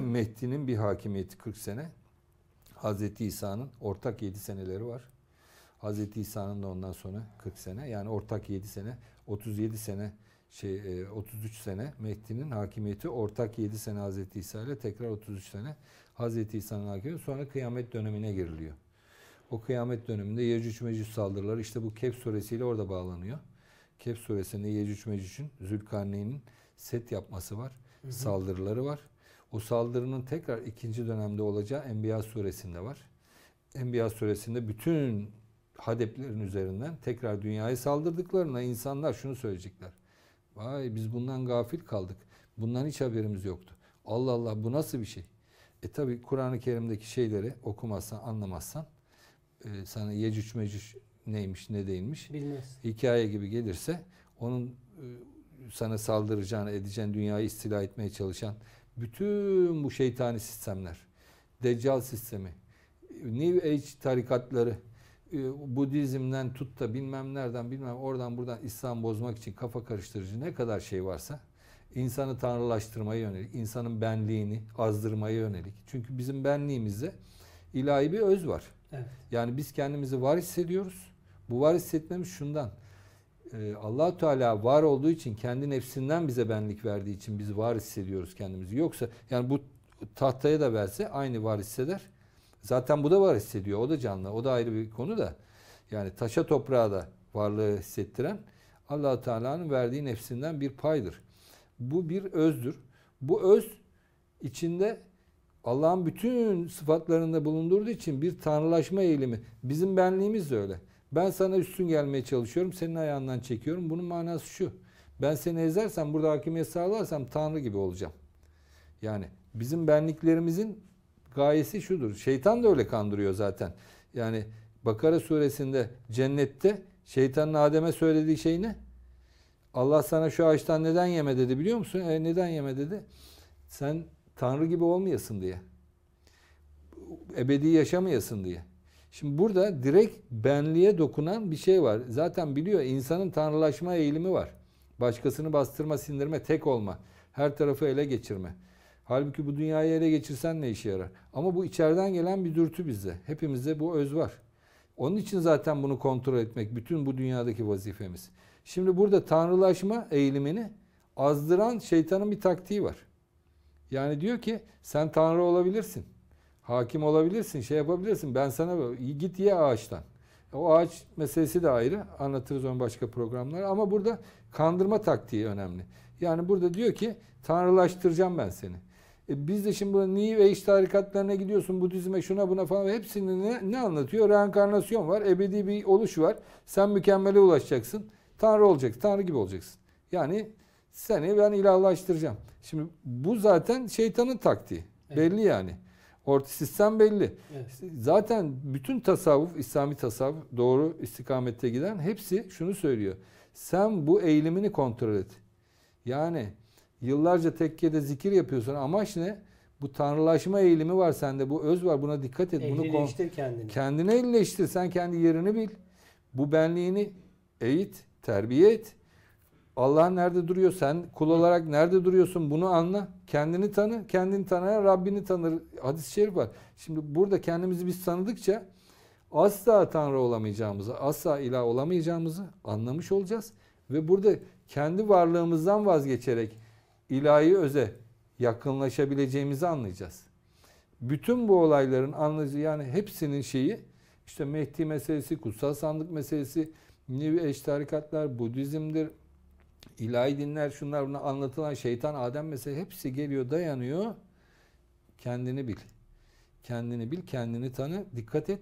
Mehdi'nin bir hakimiyeti 40 sene. Hazreti İsa'nın ortak 7 seneleri var. Hazreti İsa'nın da ondan sonra 40 sene. Yani ortak 7 sene. 37 sene. 33 sene Mehdi'nin hakimiyeti, ortak 7 sene Hazreti İsa ile tekrar 33 sene Hazreti İsa'nın hakimiyeti, sonra kıyamet dönemine giriliyor. O kıyamet döneminde Yecüc Mecüc saldırıları işte bu Kehf suresiyle orada bağlanıyor. Kehf suresinde Yecüc Mecüc'ün Zülkarneyn'in set yapması var, saldırıları var. O saldırının tekrar ikinci dönemde olacağı Enbiya suresinde var. Enbiya suresinde bütün hadeplerin üzerinden tekrar dünyayı saldırdıklarına insanlar şunu söyleyecekler. Vay biz bundan gafil kaldık. Bundan hiç haberimiz yoktu. Allah Allah bu nasıl bir şey? Tabi Kur'an-ı Kerim'deki şeyleri okumazsan, anlamazsan sana Yecüc Mecüc neymiş, ne değilmiş bilmez. Hikaye gibi gelirse onun sana saldıracağını, edeceğini, dünyayı istila etmeye çalışan bütün bu şeytani sistemler, Deccal sistemi, New Age tarikatları, Budizm'den tut da bilmem nereden bilmem oradan buradan İslam bozmak için kafa karıştırıcı ne kadar şey varsa insanı tanrılaştırmaya yönelik, insanın benliğini azdırmaya yönelik. Çünkü bizim benliğimizde ilahi bir öz var. Evet. Yani biz kendimizi var hissediyoruz. Bu var hissetmemiz şundan. Allah-u Teala var olduğu için kendi nefsinden bize benlik verdiği için biz var hissediyoruz kendimizi. Yoksa yani bu tahtaya da verse aynı var hisseder. Zaten bu da var hissediyor. O da canlı. O da ayrı bir konu da. Yani taşa toprağa da varlığı hissettiren Allah-u Teala'nın verdiği nefsinden bir paydır. Bu bir özdür. Bu öz içinde Allah'ın bütün sıfatlarında bulundurduğu için bir tanrılaşma eğilimi. Bizim benliğimiz de öyle. Ben sana üstün gelmeye çalışıyorum. Senin ayağından çekiyorum. Bunun manası şu. Ben seni ezersem, burada hakimiyet sağlarsam tanrı gibi olacağım. Yani bizim benliklerimizin gayesi şudur. Şeytan da öyle kandırıyor zaten. Yani Bakara suresinde cennette şeytanın Adem'e söylediği şey ne? Allah sana şu ağaçtan neden yeme dedi biliyor musun? Neden yeme dedi? Sen Tanrı gibi olmayasın diye. Ebedi yaşamayasın diye. Şimdi burada direkt benliğe dokunan bir şey var. Zaten biliyor insanın tanrılaşma eğilimi var. Başkasını bastırma, sindirme, tek olma. Her tarafı ele geçirme. Halbuki bu dünyayı ele geçirsen ne işe yarar? Ama bu içeriden gelen bir dürtü bizde. Hepimizde bu öz var. Onun için zaten bunu kontrol etmek bütün bu dünyadaki vazifemiz. Şimdi burada tanrılaşma eğilimini azdıran şeytanın bir taktiği var. Yani diyor ki sen tanrı olabilirsin. Hakim olabilirsin, şey yapabilirsin. Ben sana git ye ağaçtan. O ağaç meselesi de ayrı. Anlatırız onu başka programlara. Ama burada kandırma taktiği önemli. Yani burada diyor ki tanrılaştıracağım ben seni. Biz de şimdi burada New Age tarikatlarına gidiyorsun, Budizm'e şuna buna falan hepsini ne anlatıyor? Reenkarnasyon var, ebedi bir oluş var. Sen mükemmele ulaşacaksın, Tanrı olacaksın, Tanrı gibi olacaksın. Yani seni ben ilahlaştıracağım. Şimdi bu zaten şeytanın taktiği. Evet. Belli yani. Orta sistem belli. Evet. Zaten bütün tasavvuf, İslami tasavvuf doğru istikamette giden hepsi şunu söylüyor. Sen bu eğilimini kontrol et. Yani yıllarca tekkede zikir yapıyorsun. Amaç ne? Bu tanrılaşma eğilimi var sende. Bu öz var. Buna dikkat et. Ehlileştir kendini. Kendini ehlileştir. Sen kendi yerini bil. Bu benliğini eğit, terbiye et. Allah nerede duruyor? Sen kul olarak nerede duruyorsun? Bunu anla. Kendini tanı. Kendini tanıyan Rabbini tanır. Hadis-i şerif var. Şimdi burada kendimizi biz tanıdıkça asla Tanrı olamayacağımızı, asla ilah olamayacağımızı anlamış olacağız. Ve burada kendi varlığımızdan vazgeçerek ilahi öze yakınlaşabileceğimizi anlayacağız. Bütün bu olayların anlayıcı, yani hepsinin şeyi işte Mehdi meselesi, kutsal sandık meselesi, New Age tarikatlar, Budizm'dir, ilahi dinler, şunlar buna anlatılan şeytan, Adem meselesi, hepsi geliyor dayanıyor. Kendini bil. Kendini bil, kendini tanı, dikkat et.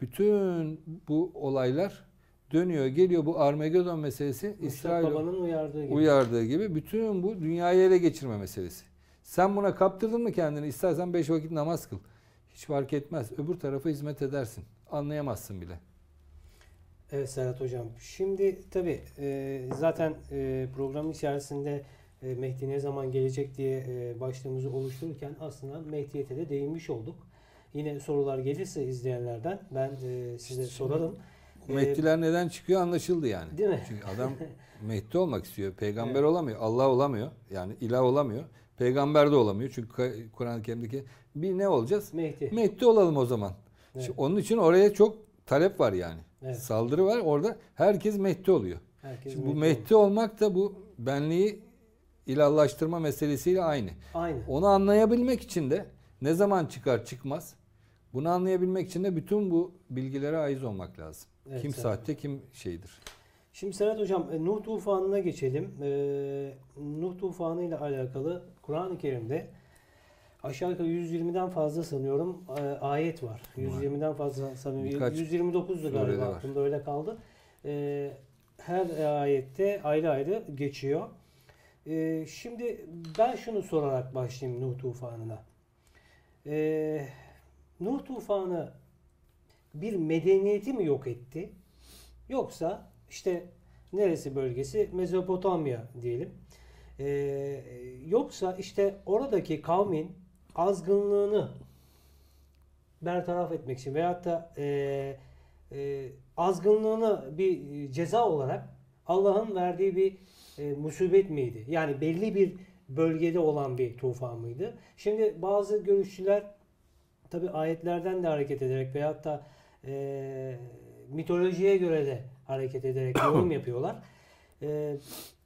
Bütün bu olaylar dönüyor, geliyor bu Armagedon meselesi, İsrail babanın uyardığı gibi bütün bu dünyayı ele geçirme meselesi. Sen buna kaptırdın mı kendini? İstersen 5 vakit namaz kıl. Hiç fark etmez. Öbür tarafa hizmet edersin. Anlayamazsın bile. Evet Serhat Hocam. Şimdi tabii zaten programın içerisinde Mehdi ne zaman gelecek diye başlığımızı oluştururken aslında Mehdiyet'e de değinmiş olduk. Yine sorular gelirse izleyenlerden ben size sorarım. Mehdiler neden çıkıyor anlaşıldı yani. Değil mi? Çünkü adam Mehdi olmak istiyor. Peygamber evet. Olamıyor. Allah olamıyor. Yani ilah olamıyor. Peygamber de olamıyor. Çünkü Kur'an-ı Kerim'deki bir ne olacağız? Mehdi. Mehdi olalım o zaman. Evet. Şimdi onun için oraya çok talep var yani. Evet. Saldırı var. Orada herkes Mehdi oluyor. Herkes şimdi Mehdi bu Mehdi olmak da bu benliği ilahlaştırma meselesiyle aynı. Aynı. Onu anlayabilmek için de ne zaman çıkar çıkmaz bunu anlayabilmek için de bütün bu bilgilere aiz olmak lazım. Evet, kim saatte kim şeydir. Şimdi Serhat Hocam Nuh Tufanı'na geçelim. Nuh Tufanı ile alakalı Kur'an-ı Kerim'de aşağı yukarı 120'den fazla sanıyorum ayet var. 120'den fazla sanıyorum. 129'du galiba aklımda öyle kaldı. Her ayette ayrı ayrı geçiyor. Şimdi ben şunu sorarak başlayayım Nuh Tufanı'na. Nuh Tufanı bir medeniyeti mi yok etti? Yoksa işte neresi bölgesi? Mezopotamya diyelim. Yoksa işte oradaki kavmin azgınlığını bertaraf etmek için veyahut da azgınlığını bir ceza olarak Allah'ın verdiği bir musibet miydi? Yani belli bir bölgede olan bir tufan mıydı? Şimdi bazı görüşçüler tabi ayetlerden de hareket ederek veyahut da mitolojiye göre de hareket ederek yorum yapıyorlar.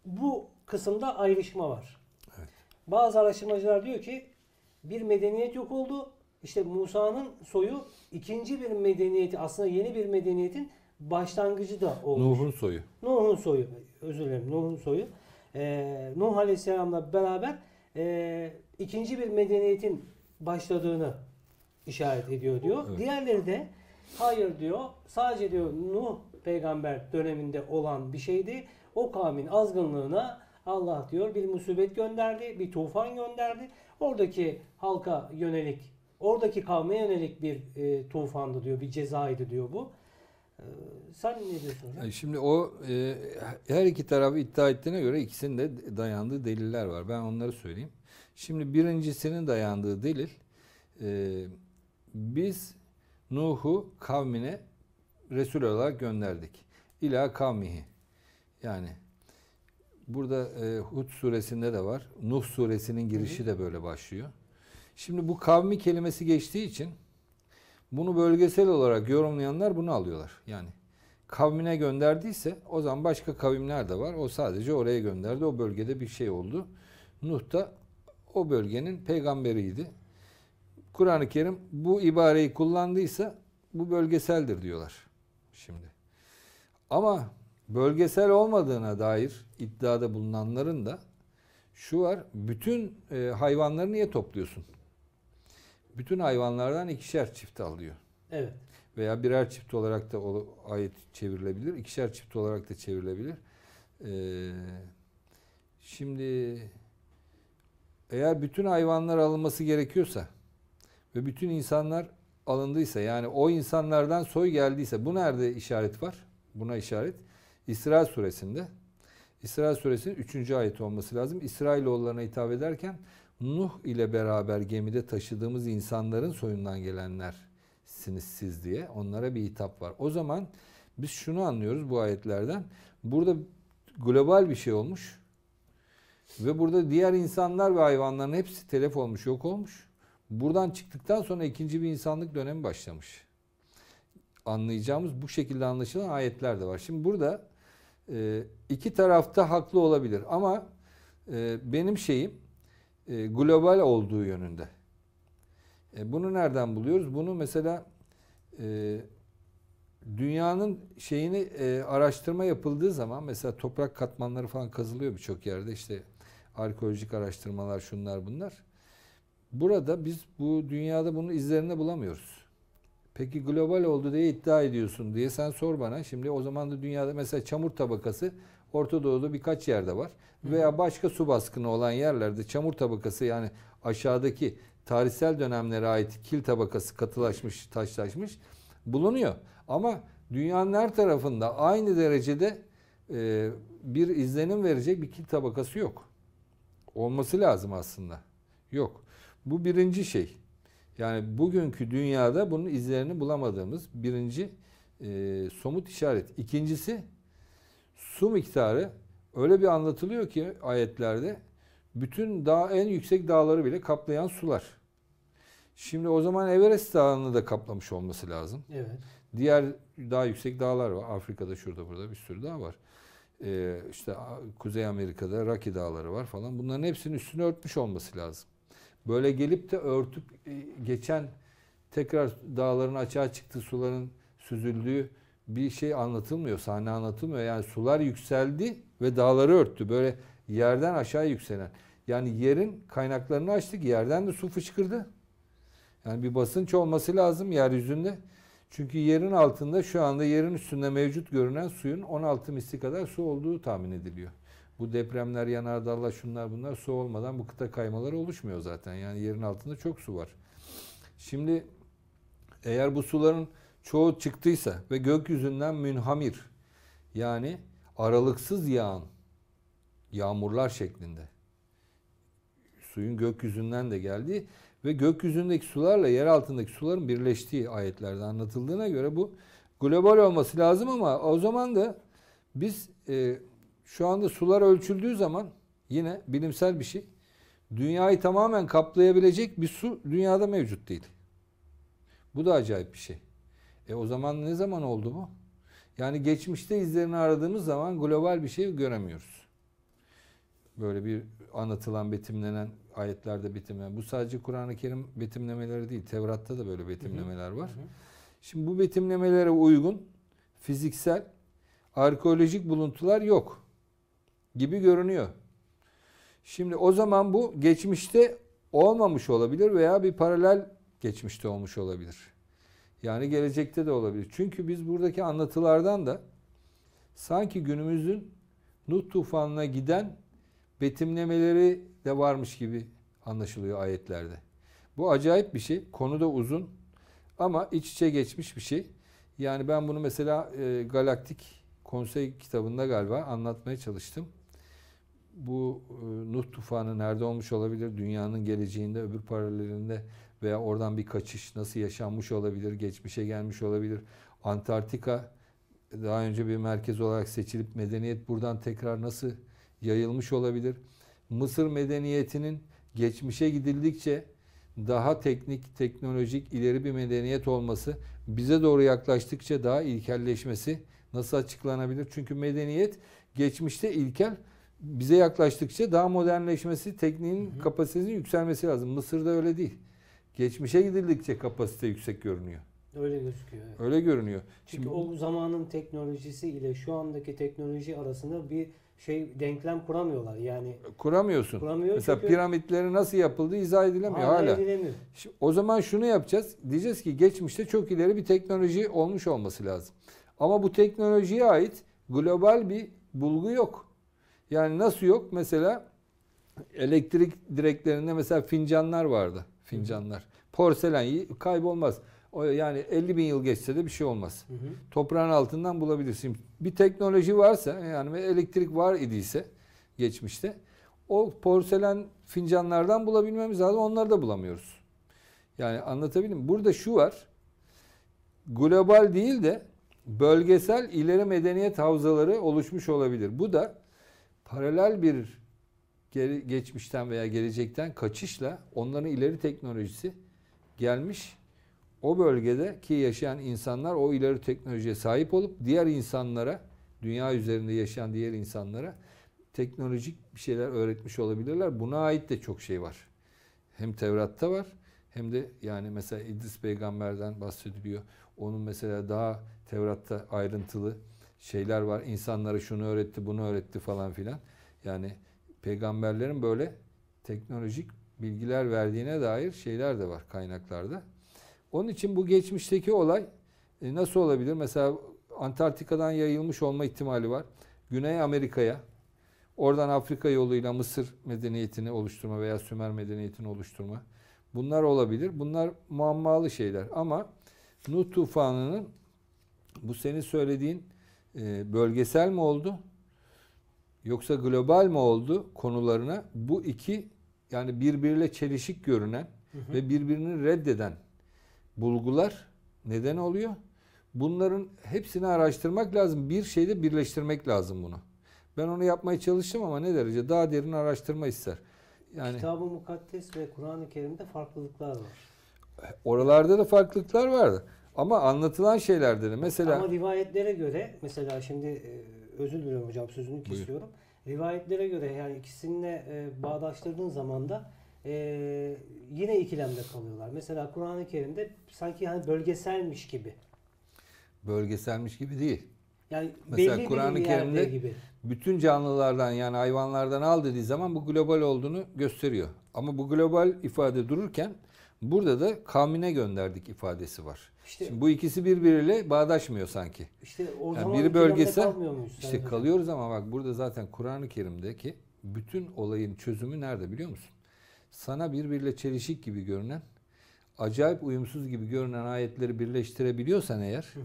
Bu kısımda ayrışma var. Evet. Bazı araştırmacılar diyor ki bir medeniyet yok oldu. İşte Musa'nın soyu ikinci bir medeniyeti aslında yeni bir medeniyetin başlangıcı da olmuş. Nuh'un soyu. Nuh'un soyu. Özür dilerim. Nuh'un soyu. Nuh Aleyhisselam'la beraber ikinci bir medeniyetin başladığını işaret ediyor diyor. Evet. Diğerleri de hayır diyor. Sadece diyor Nuh peygamber döneminde olan bir şeydi. O kavmin azgınlığına Allah diyor bir musibet gönderdi, bir tufan gönderdi. Oradaki halka yönelik, oradaki kavme yönelik bir tufandı diyor, bir cezaydı diyor bu. Sen ne diyorsun? Yani şimdi o her iki tarafı iddia ettiğine göre ikisinin de dayandığı deliller var. Ben onları söyleyeyim. Şimdi birincisinin dayandığı delil biz Nuh'u kavmine Resul olarak gönderdik. İlâ kavmihi. Yani burada Hud suresinde de var. Nuh suresinin girişi de böyle başlıyor. Şimdi bu kavmi kelimesi geçtiği için bunu bölgesel olarak yorumlayanlar bunu alıyorlar. Yani kavmine gönderdiyse o zaman başka kavimler de var. O sadece oraya gönderdi. O bölgede bir şey oldu. Nuh da o bölgenin peygamberiydi. Kur'an-ı Kerim bu ibareyi kullandıysa bu bölgeseldir diyorlar şimdi. Ama bölgesel olmadığına dair iddiada bulunanların da şu var. Bütün hayvanları niye topluyorsun? Bütün hayvanlardan ikişer çift alıyor. Evet. Veya birer çift olarak da ayet çevrilebilir. İkişer çift olarak da çevrilebilir. Şimdi eğer bütün hayvanlar alınması gerekiyorsa ve bütün insanlar alındıysa, yani o insanlardan soy geldiyse, bu nerede işaret var? Buna işaret İsra suresinde. İsra suresinin 3. ayeti olması lazım. İsrailoğullarına hitap ederken Nuh ile beraber gemide taşıdığımız insanların soyundan gelenlersiniz siz diye onlara bir hitap var. O zaman biz şunu anlıyoruz bu ayetlerden. Burada global bir şey olmuş ve burada diğer insanlar ve hayvanların hepsi telef olmuş, yok olmuş. Buradan çıktıktan sonra ikinci bir insanlık dönemi başlamış. Anlayacağımız, bu şekilde anlaşılan ayetler de var. Şimdi burada iki tarafta haklı olabilir ama benim şeyim global olduğu yönünde. Bunu nereden buluyoruz? Bunu mesela dünyanın şeyini araştırma yapıldığı zaman, mesela toprak katmanları falan kazılıyor birçok yerde, işte arkeolojik araştırmalar, şunlar bunlar. Burada biz bu dünyada bunun izlerini bulamıyoruz. Peki global oldu diye iddia ediyorsun diye sen sor bana. Şimdi o zaman da dünyada mesela çamur tabakası Orta Doğu'da birkaç yerde var. Veya başka su baskını olan yerlerde çamur tabakası, yani aşağıdaki tarihsel dönemlere ait kil tabakası katılaşmış, taşlaşmış bulunuyor. Ama dünyanın her tarafında aynı derecede bir izlenim verecek bir kil tabakası yok. Olması lazım aslında. Yok. Bu birinci şey. Yani bugünkü dünyada bunun izlerini bulamadığımız birinci somut işaret. İkincisi, su miktarı öyle bir anlatılıyor ki ayetlerde, bütün dağ, en yüksek dağları bile kaplayan sular. Şimdi o zaman Everest dağını da kaplamış olması lazım. Evet. Diğer daha yüksek dağlar var. Afrika'da şurada burada bir sürü dağ var. İşte Kuzey Amerika'da Rocky dağları var falan. Bunların hepsinin üstünü örtmüş olması lazım. Böyle gelip de örtüp geçen, tekrar dağların açığa çıktığı, suların süzüldüğü bir şey anlatılmıyor, sahne anlatılmıyor. Yani sular yükseldi ve dağları örttü. Böyle yerden aşağı yükselen. Yani yerin kaynaklarını açtık, yerden de su fışkırdı. Yani bir basınç olması lazım yeryüzünde. Çünkü yerin altında, şu anda yerin üstünde mevcut görünen suyun 16 misli kadar su olduğu tahmin ediliyor. Bu depremler, yanardağlar, şunlar bunlar, su olmadan bu kıta kaymaları oluşmuyor zaten. Yani yerin altında çok su var. Şimdi eğer bu suların çoğu çıktıysa ve gökyüzünden münhamir, yani aralıksız yağan yağmurlar şeklinde, suyun gökyüzünden de geldiği ve gökyüzündeki sularla yer altındaki suların birleştiği ayetlerde anlatıldığına göre bu global olması lazım. Ama o zaman da biz şu anda sular ölçüldüğü zaman, yine bilimsel bir şey, dünyayı tamamen kaplayabilecek bir su dünyada mevcut değil. Bu da acayip bir şey. O zaman ne zaman oldu bu? Yani geçmişte izlerini aradığımız zaman global bir şey göremiyoruz. Böyle bir anlatılan, betimlenen, ayetlerde betimlenen. Bu sadece Kur'an-ı Kerim betimlemeleri değil. Tevrat'ta da böyle betimlemeler var. Şimdi bu betimlemelere uygun fiziksel, arkeolojik buluntular yok gibi görünüyor. Şimdi o zaman bu geçmişte olmamış olabilir veya bir paralel geçmişte olmuş olabilir. Yani gelecekte de olabilir. Çünkü biz buradaki anlatılardan da sanki günümüzün Nuh Tufanı'na giden betimlemeleri de varmış gibi anlaşılıyor ayetlerde. Bu acayip bir şey. Konu da uzun ama iç içe geçmiş bir şey. Yani ben bunu mesela Galaktik Konsey kitabında galiba anlatmaya çalıştım. Bu Nuh Tufanı nerede olmuş olabilir? Dünyanın geleceğinde, öbür paralelinde veya oradan bir kaçış nasıl yaşanmış olabilir? Geçmişe gelmiş olabilir. Antarktika daha önce bir merkez olarak seçilip medeniyet buradan tekrar nasıl yayılmış olabilir? Mısır medeniyetinin geçmişe gidildikçe daha teknik, teknolojik, ileri bir medeniyet olması, bize doğru yaklaştıkça daha ilkelleşmesi nasıl açıklanabilir? Çünkü medeniyet geçmişte ilkel, bize yaklaştıkça daha modernleşmesi, tekniğin kapasitesinin yükselmesi lazım. Mısır'da öyle değil. Geçmişe gidildikçe kapasite yüksek görünüyor. Öyle gözüküyor. Evet. Öyle görünüyor. Çünkü şimdi, o zamanın teknolojisi ile şu andaki teknoloji arasında bir şey, denklem kuramıyorlar. Yani kuramıyorsun. Kuramıyor mesela, çünkü piramitleri nasıl yapıldığı izah edilemiyor hala. Şimdi, o zaman şunu yapacağız. Diyeceğiz ki geçmişte çok ileri bir teknoloji olmuş olması lazım. Ama bu teknolojiye ait global bir bulgu yok. Yani nasıl yok? Mesela elektrik direklerinde mesela fincanlar vardı. Fincanlar. Porselen kaybolmaz. Yani 50 bin yıl geçse de bir şey olmaz. Hı hı. Toprağın altından bulabilirsin. Bir teknoloji varsa, yani elektrik var idiyse geçmişte, o porselen fincanlardan bulabilmemiz lazım. Onları da bulamıyoruz. Yani anlatabildim mi? Burada şu var. Global değil de bölgesel ileri medeniyet havzaları oluşmuş olabilir. Bu da paralel bir geçmişten veya gelecekten kaçışla onların ileri teknolojisi gelmiş. O bölgedeki yaşayan insanlar o ileri teknolojiye sahip olup diğer insanlara, dünya üzerinde yaşayan diğer insanlara teknolojik bir şeyler öğretmiş olabilirler. Buna ait de çok şey var. Hem Tevrat'ta var, hem de yani mesela İdris peygamberden bahsediliyor. Onun mesela daha Tevrat'ta ayrıntılı şeyler var. İnsanlara şunu öğretti, bunu öğretti falan filan. Yani peygamberlerin böyle teknolojik bilgiler verdiğine dair şeyler de var kaynaklarda. Onun için bu geçmişteki olay nasıl olabilir? Mesela Antarktika'dan yayılmış olma ihtimali var. Güney Amerika'ya, oradan Afrika yoluyla Mısır medeniyetini oluşturma veya Sümer medeniyetini oluşturma. Bunlar olabilir. Bunlar muammalı şeyler. Ama Nuh Tufanı'nın bu senin söylediğin bölgesel mi oldu yoksa global mi oldu konularına bu iki yani birbiriyle çelişik görünen hı hı. ve birbirini reddeden bulgular neden oluyor? Bunların hepsini araştırmak lazım. Bir şeyde birleştirmek lazım bunu. Ben onu yapmaya çalıştım ama ne derece? Daha derin araştırma ister. Yani, Kitab-ı Mukaddes ve Kur'an-ı Kerim'de farklılıklar var. Oralarda da farklılıklar vardı. Ama anlatılan şeylerde de mesela... Ama rivayetlere göre mesela şimdi özür diliyorum hocam sözünü kesiyorum. Buyur. Rivayetlere göre yani ikisini bağdaştırdığın zaman da yine ikilemde kalıyorlar. Mesela Kur'an-ı Kerim'de sanki hani bölgeselmiş gibi. Bölgeselmiş gibi değil. Yani mesela Kur'an-ı Kerim'de gibi. Bütün canlılardan yani hayvanlardan al dediği zaman bu global olduğunu gösteriyor. Ama bu global ifade dururken burada da kavmine gönderdik ifadesi var. İşte, şimdi bu ikisi birbiriyle bağdaşmıyor sanki. İşte o yani zaman biri bölgesel işte kalıyoruz ama bak burada zaten Kur'an-ı Kerim'deki bütün olayın çözümü nerede biliyor musun? Sana birbiriyle çelişik gibi görünen, acayip uyumsuz gibi görünen ayetleri birleştirebiliyorsan eğer hı hı.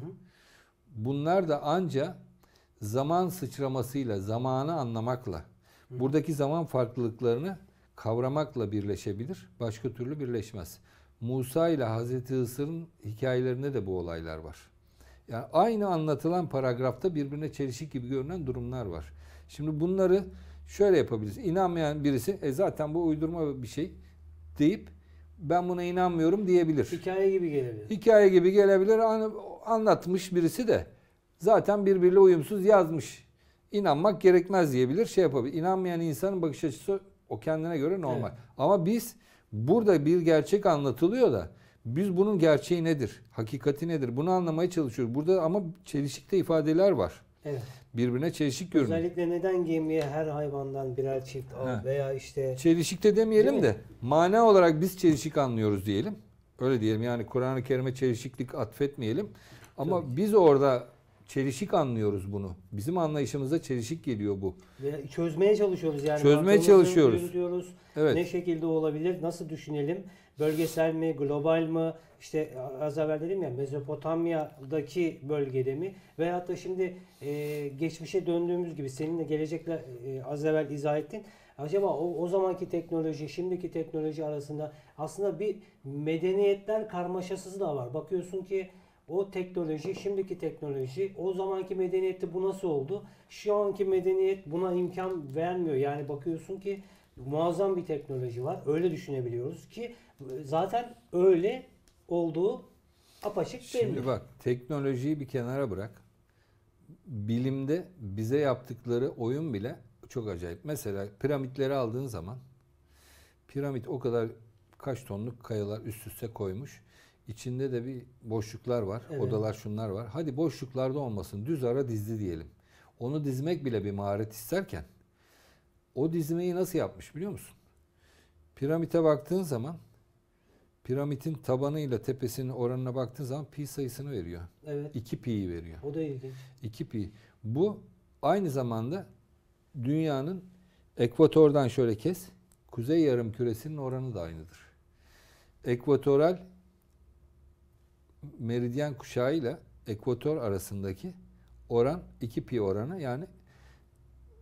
bunlar da anca zaman sıçramasıyla, zamanı anlamakla, buradaki zaman farklılıklarını kavramakla birleşebilir. Başka türlü birleşmez. Musa ile Hazreti Hızır'ın hikayelerinde de bu olaylar var. Yani aynı anlatılan paragrafta birbirine çelişik gibi görünen durumlar var. Şimdi bunları şöyle yapabiliriz. İnanmayan birisi zaten bu uydurma bir şey deyip ben buna inanmıyorum diyebilir. Hikaye gibi gelebilir. Hikaye gibi gelebilir. Anlatmış birisi de zaten birbiriyle uyumsuz yazmış. İnanmak gerekmez diyebilir. Şey yapabilir. İnanmayan insanın bakış açısı o kendine göre normal. Evet. Ama biz burada bir gerçek anlatılıyor da biz bunun gerçeği nedir? Hakikati nedir? Bunu anlamaya çalışıyoruz. Burada ama çelişikte ifadeler var. Evet. Birbirine çelişik görünüyor. Özellikle neden gemiye her hayvandan birer çift al veya işte... Çelişikte demeyelim de mana olarak biz çelişik anlıyoruz diyelim. Öyle diyelim yani Kur'an-ı Kerim'e çelişiklik atfetmeyelim. Ama tabii. Biz orada çelişik anlıyoruz bunu. Bizim anlayışımıza çelişik geliyor bu. Ve çözmeye çalışıyoruz yani. Çözmeye çalışıyoruz. Evet. Ne şekilde olabilir? Nasıl düşünelim? Bölgesel mi? Global mı? İşte az evvel dedim ya Mezopotamya'daki bölgede mi? Veyahut da şimdi geçmişe döndüğümüz gibi seninle gelecekle az evvel izah ettin. Acaba o zamanki teknoloji, şimdiki teknoloji arasında aslında bir medeniyetler karmaşası da var. Bakıyorsun ki o teknoloji, şimdiki teknoloji, o zamanki medeniyette bu nasıl oldu? Şu anki medeniyet buna imkan vermiyor. Yani bakıyorsun ki muazzam bir teknoloji var. Öyle düşünebiliyoruz ki zaten öyle olduğu apaçık belli. Şimdi bak teknolojiyi bir kenara bırak. Bilimde bize yaptıkları oyun bile çok acayip. Mesela piramitleri aldığın zaman piramit o kadar kaç tonluk kayalar üst üste koymuş. İçinde de bir boşluklar var, evet. Odalar şunlar var. Hadi boşluklarda olmasın, düz ara dizdi diyelim. Onu dizmek bile bir maharet isterken, o dizmeyi nasıl yapmış biliyor musun? Piramite baktığın zaman, piramitin tabanıyla tepesinin oranına baktığın zaman pi sayısını veriyor. Evet. 2 pi'yi veriyor. O da ilginç. 2 pi. Bu aynı zamanda dünyanın ekvatordan şöyle kes, kuzey yarım küresinin oranı da aynıdır. ekvatoral meridyen kuşağıyla ekvator arasındaki oran 2 pi oranı, yani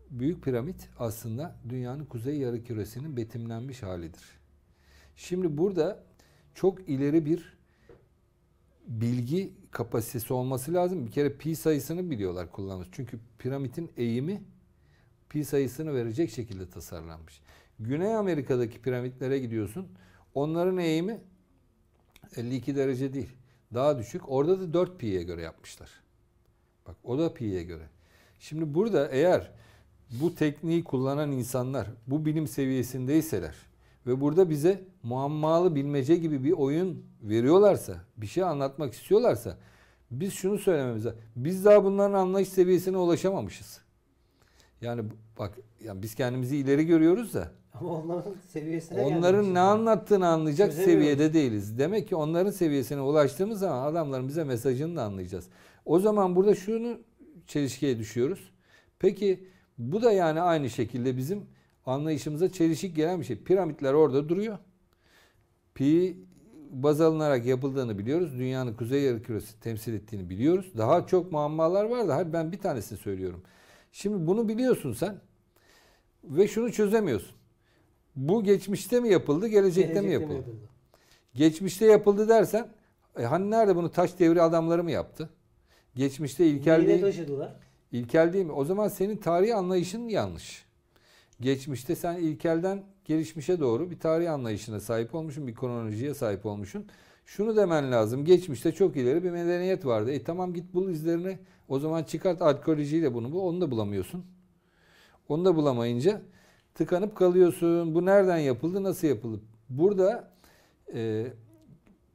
Büyük Piramit aslında dünyanın kuzey yarımküresinin betimlenmiş halidir. Şimdi burada çok ileri bir bilgi kapasitesi olması lazım. Bir kere pi sayısını biliyorlar kullanmış. Çünkü piramidin eğimi pi sayısını verecek şekilde tasarlanmış. Güney Amerika'daki piramitlere gidiyorsun. Onların eğimi 52 derece değil. Daha düşük. Orada da 4 pi'ye göre yapmışlar. Bak, o da pi'ye göre. Şimdi burada eğer bu tekniği kullanan insanlar bu bilim seviyesindeyseler ve burada bize muammalı bilmece gibi bir oyun veriyorlarsa, bir şey anlatmak istiyorlarsa, biz şunu söylememiz lazım. Biz daha bunların anlayış seviyesine ulaşamamışız. Yani bak, yani biz kendimizi ileri görüyoruz da. Ama onların seviyesine, onların ne anlattığını anlayacak seviyede değiliz. Demek ki onların seviyesine ulaştığımız zaman adamların bize mesajını da anlayacağız. O zaman burada şunu çelişkiye düşüyoruz. Peki bu da yani aynı şekilde bizim anlayışımıza çelişik gelen bir şey. Piramitler orada duruyor. Pi baz alınarak yapıldığını biliyoruz. Dünyanın kuzey yarımküresi temsil ettiğini biliyoruz. Daha çok muammalar var da ben bir tanesini söylüyorum. Şimdi bunu biliyorsun sen ve şunu çözemiyorsun. Bu geçmişte mi yapıldı, gelecekte mi yapıldı? Geçmişte yapıldı dersen, hani nerede bunu taş devri adamları mı yaptı? Geçmişte ilkel değil. İlkel değil mi? O zaman senin tarih anlayışın yanlış. Geçmişte sen ilkelden gelişmişe doğru bir tarih anlayışına sahip olmuşsun, bir kronolojiye sahip olmuşsun. Şunu demen lazım, geçmişte çok ileri bir medeniyet vardı. Tamam, git bul izlerini, o zaman çıkart arkeolojiyle bunu bul, onu da bulamıyorsun. Onu da bulamayınca tıkanıp kalıyorsun. Bu nereden yapıldı, nasıl yapıldı? Burada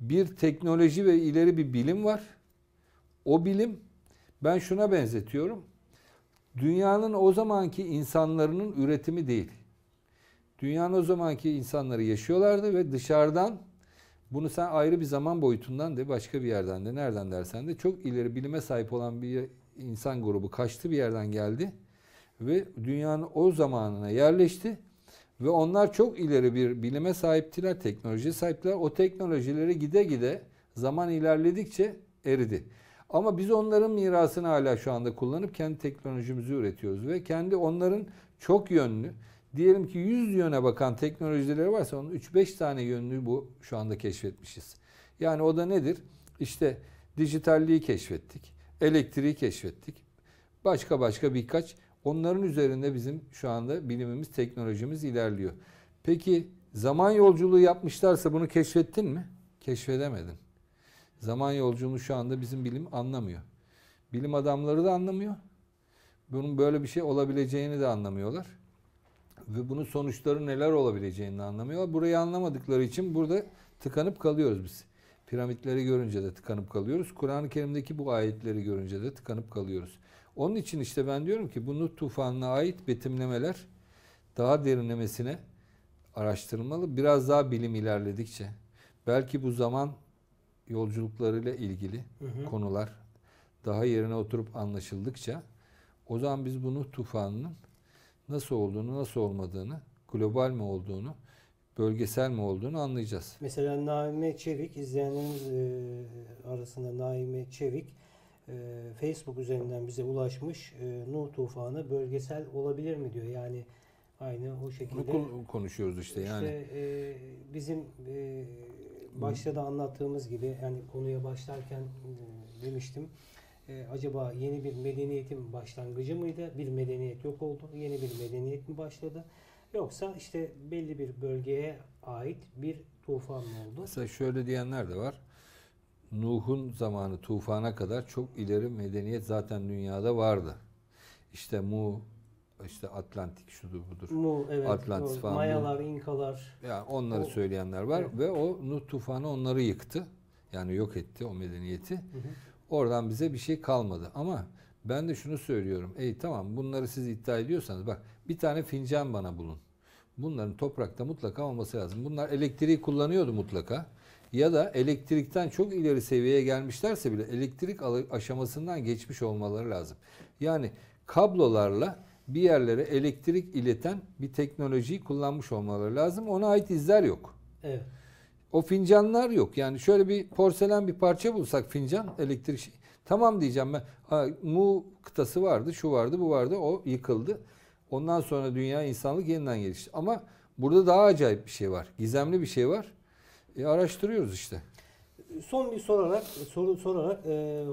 bir teknoloji ve ileri bir bilim var. O bilim, ben şuna benzetiyorum. Dünyanın o zamanki insanların üretimi değil. Dünyanın o zamanki insanları yaşıyorlardı ve dışarıdan, bunu sen ayrı bir zaman boyutundan de, başka bir yerden de, nereden dersen de, çok ileri bilime sahip olan bir insan grubu kaçtı bir yerden geldi ve dünyanın o zamanına yerleşti ve onlar çok ileri bir bilime sahiptiler, teknolojiye sahiptiler. O teknolojileri gide gide zaman ilerledikçe eridi. Ama biz onların mirasını hala şu anda kullanıp kendi teknolojimizi üretiyoruz ve kendi onların çok yönlü, diyelim ki 100 yöne bakan teknolojileri varsa onun 3-5 tane yönünü bu şu anda keşfetmişiz. Yani o da nedir? İşte dijitalliği keşfettik, elektriği keşfettik, başka birkaç. Onların üzerinde bizim şu anda bilimimiz, teknolojimiz ilerliyor. Peki zaman yolculuğu yapmışlarsa bunu keşfettin mi? Keşfedemedin. Zaman yolculuğunu şu anda bizim bilim anlamıyor. Bilim adamları da anlamıyor. Bunun böyle bir şey olabileceğini de anlamıyorlar. Ve bunun sonuçları neler olabileceğini de anlamıyorlar. Burayı anlamadıkları için burada tıkanıp kalıyoruz biz. Piramitleri görünce de tıkanıp kalıyoruz. Kur'an-ı Kerim'deki bu ayetleri görünce de tıkanıp kalıyoruz. Onun için işte ben diyorum ki bu Nuh Tufanı'na ait betimlemeler daha derinlemesine araştırılmalı. Biraz daha bilim ilerledikçe belki bu zaman yolculuklarıyla ilgili konular daha yerine oturup anlaşıldıkça, o zaman biz bunu tufanının nasıl olduğunu, nasıl olmadığını, global mi olduğunu, bölgesel mi olduğunu anlayacağız. Mesela Naime Çevik, izleyenlerimiz arasında Naime Çevik Facebook üzerinden bize ulaşmış. Nuh Tufanı bölgesel olabilir mi diyor. Yani aynı o şekilde. Bunu konuşuyoruz işte yani. Bizim başta da anlattığımız gibi, yani konuya başlarken demiştim, acaba yeni bir medeniyetin başlangıcı mıydı? Bir medeniyet yok oldu, yeni bir medeniyet mi başladı? Yoksa işte belli bir bölgeye ait bir tufan mı oldu? Mesela şöyle diyenler de var. Nuh'un zamanı tufana kadar çok ileri medeniyet zaten dünyada vardı. İşte işte Atlantik şudur budur. Evet, Atlantis falan. Mayalar, İnkalar. Yani onları söyleyenler var. Evet. Ve o Nuh tufanı onları yıktı. Yani yok etti o medeniyeti. Oradan bize bir şey kalmadı. Ama ben de şunu söylüyorum. Tamam, bunları siz iddia ediyorsanız, bak bir tane fincan bana bulun. Bunların toprakta mutlaka olması lazım. Bunlar elektriği kullanıyordu mutlaka. Ya da elektrikten çok ileri seviyeye gelmişlerse bile elektrik aşamasından geçmiş olmaları lazım. Yani kablolarla bir yerlere elektrik ileten bir teknolojiyi kullanmış olmaları lazım. Ona ait izler yok. Evet. O fincanlar yok. Yani şöyle bir porselen bir parça bulsak fincan, elektrik şey. Tamam diyeceğim ben. Mu kıtası vardı, şu vardı, bu vardı. O yıkıldı. Ondan sonra dünya, insanlık yeniden gelişti. Ama burada daha acayip bir şey var. Gizemli bir şey var. Araştırıyoruz işte. Son bir soru sorarak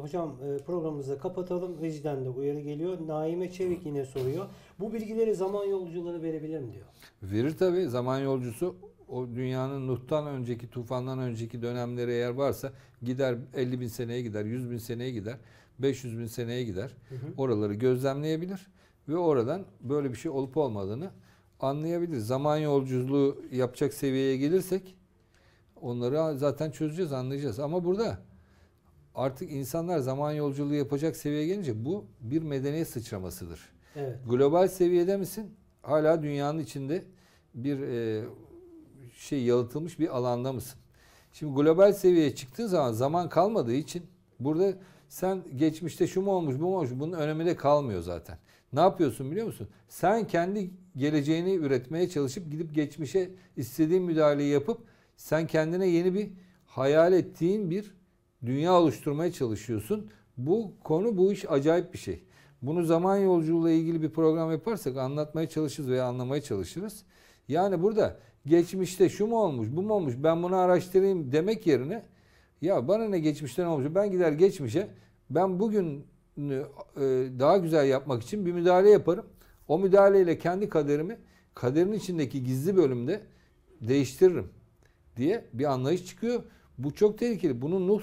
hocam programımızı kapatalım. Vicdan da uyarı geliyor. Naime Çevik yine soruyor. Bu bilgileri zaman yolcuları verebilir mi diyor. Verir tabii. Zaman yolcusu o dünyanın Nuh'tan önceki, tufandan önceki dönemleri eğer varsa gider 50 bin seneye gider, 100 bin seneye gider, 500 bin seneye gider. Hı hı. Oraları gözlemleyebilir ve oradan böyle bir şey olup olmadığını anlayabilir. Zaman yolculuğu yapacak seviyeye gelirsek onları zaten çözeceğiz, anlayacağız. Ama burada artık insanlar zaman yolculuğu yapacak seviyeye gelince bu bir medeniyet sıçramasıdır. Evet. Global seviyede misin? Hala dünyanın içinde bir şey yalıtılmış bir alanda mısın? Şimdi global seviyeye çıktığı zaman zaman kalmadığı için burada sen geçmişte şu mu olmuş, bu mu olmuş, bunun önemi de kalmıyor zaten. Ne yapıyorsun biliyor musun? Sen kendi geleceğini üretmeye çalışıp gidip geçmişe istediğin müdahaleyi yapıp sen kendine yeni bir hayal ettiğin bir dünya oluşturmaya çalışıyorsun. Bu konu, bu iş acayip bir şey. Bunu zaman yolculuğuyla ilgili bir program yaparsak anlatmaya çalışırız veya anlamaya çalışırız. Yani burada geçmişte şu mu olmuş, bu mu olmuş, ben bunu araştırayım demek yerine ya bana ne geçmişten olmuş, ben gider geçmişe ben bugün daha güzel yapmak için bir müdahale yaparım. O müdahaleyle kendi kaderimi, kaderin içindeki gizli bölümde değiştiririm diye bir anlayış çıkıyor. Bu çok tehlikeli. Bunu Nuh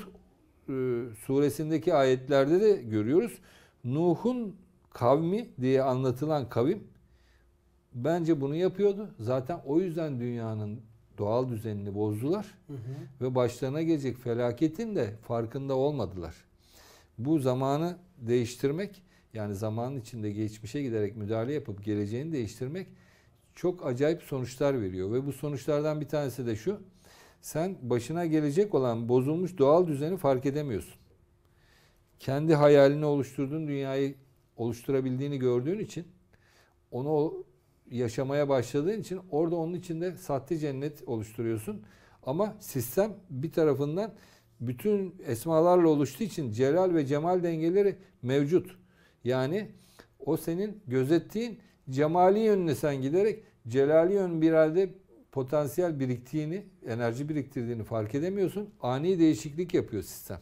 suresindeki ayetlerde de görüyoruz. Nuh'un kavmi diye anlatılan kavim bence bunu yapıyordu. Zaten o yüzden dünyanın doğal düzenini bozdular. Hı hı. Ve başlarına gelecek felaketin de farkında olmadılar. Bu zamanı değiştirmek, yani zamanın içinde geçmişe giderek müdahale yapıp geleceğini değiştirmek çok acayip sonuçlar veriyor. Ve bu sonuçlardan bir tanesi de şu: sen başına gelecek olan bozulmuş doğal düzeni fark edemiyorsun. Kendi hayalini oluşturduğun dünyayı oluşturabildiğini gördüğün için, onu yaşamaya başladığın için orada onun içinde sahte cennet oluşturuyorsun. Ama sistem bir tarafından bütün esmalarla oluştuğu için celal ve cemal dengeleri mevcut. Yani o senin gözettiğin cemali yönüne sen giderek celali yön bir halde potansiyel biriktiğini, enerji biriktirdiğini fark edemiyorsun. Ani değişiklik yapıyor sistem.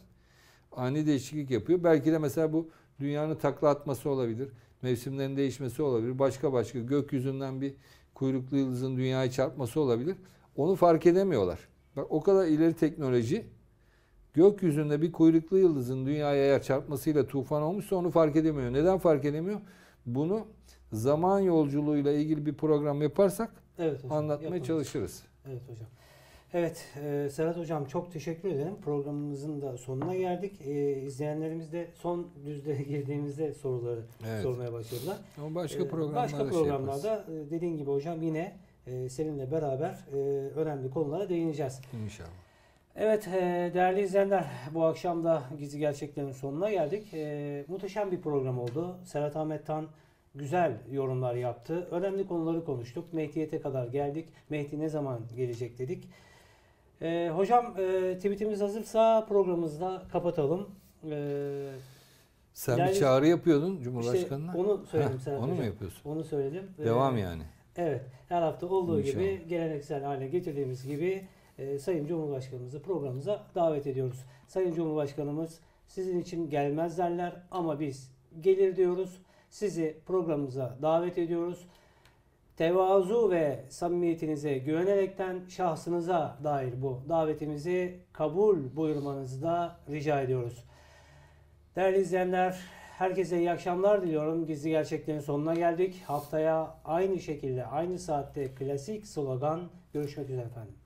Ani değişiklik yapıyor. Belki de mesela bu dünyanın takla atması olabilir. Mevsimlerin değişmesi olabilir. Başka gökyüzünden bir kuyruklu yıldızın dünyaya çarpması olabilir. Onu fark edemiyorlar. Bak o kadar ileri teknoloji, gökyüzünde bir kuyruklu yıldızın dünyaya çarpmasıyla tufan olmuşsa onu fark edemiyor. Neden fark edemiyor? Bunu zaman yolculuğuyla ilgili bir program yaparsak evet hocam, anlatmaya yapalım. Çalışırız. Evet hocam. Evet Serhat hocam çok teşekkür ederim. Programımızın da sonuna geldik. İzleyenlerimiz de son düzde girdiğimizde soruları sormaya başladılar. Ama başka programlarda dediğin gibi hocam yine seninle beraber önemli konulara değineceğiz. İnşallah. Evet değerli izleyenler, bu akşam da Gizli Gerçeklerin sonuna geldik. Muhteşem bir program oldu. Serhat Ahmet Tan güzel yorumlar yaptı. Önemli konuları konuştuk. Mehdi'ye kadar geldik. Mehdi ne zaman gelecek dedik. Hocam tweetimiz hazırsa programımızı da kapatalım. Sen yani, bir çağrı yapıyordun Cumhurbaşkanı'na. İşte onu söyledim Serhat hocam. Onu mu yapıyorsun? Onu söyledim. Devam yani. Evet. Her hafta olduğu İnşallah. Gibi geleneksel hale getirdiğimiz gibi Sayın Cumhurbaşkanımızı programımıza davet ediyoruz. Sayın Cumhurbaşkanımız, sizin için gelmez derler ama biz gelir diyoruz. Sizi programımıza davet ediyoruz. Tevazu ve samimiyetinize güvenerekten şahsınıza dair bu davetimizi kabul buyurmanızı da rica ediyoruz. Değerli izleyenler, herkese iyi akşamlar diliyorum. Gizli Gerçeklerin sonuna geldik. Haftaya aynı şekilde, aynı saatte klasik slogan görüşmek üzere efendim.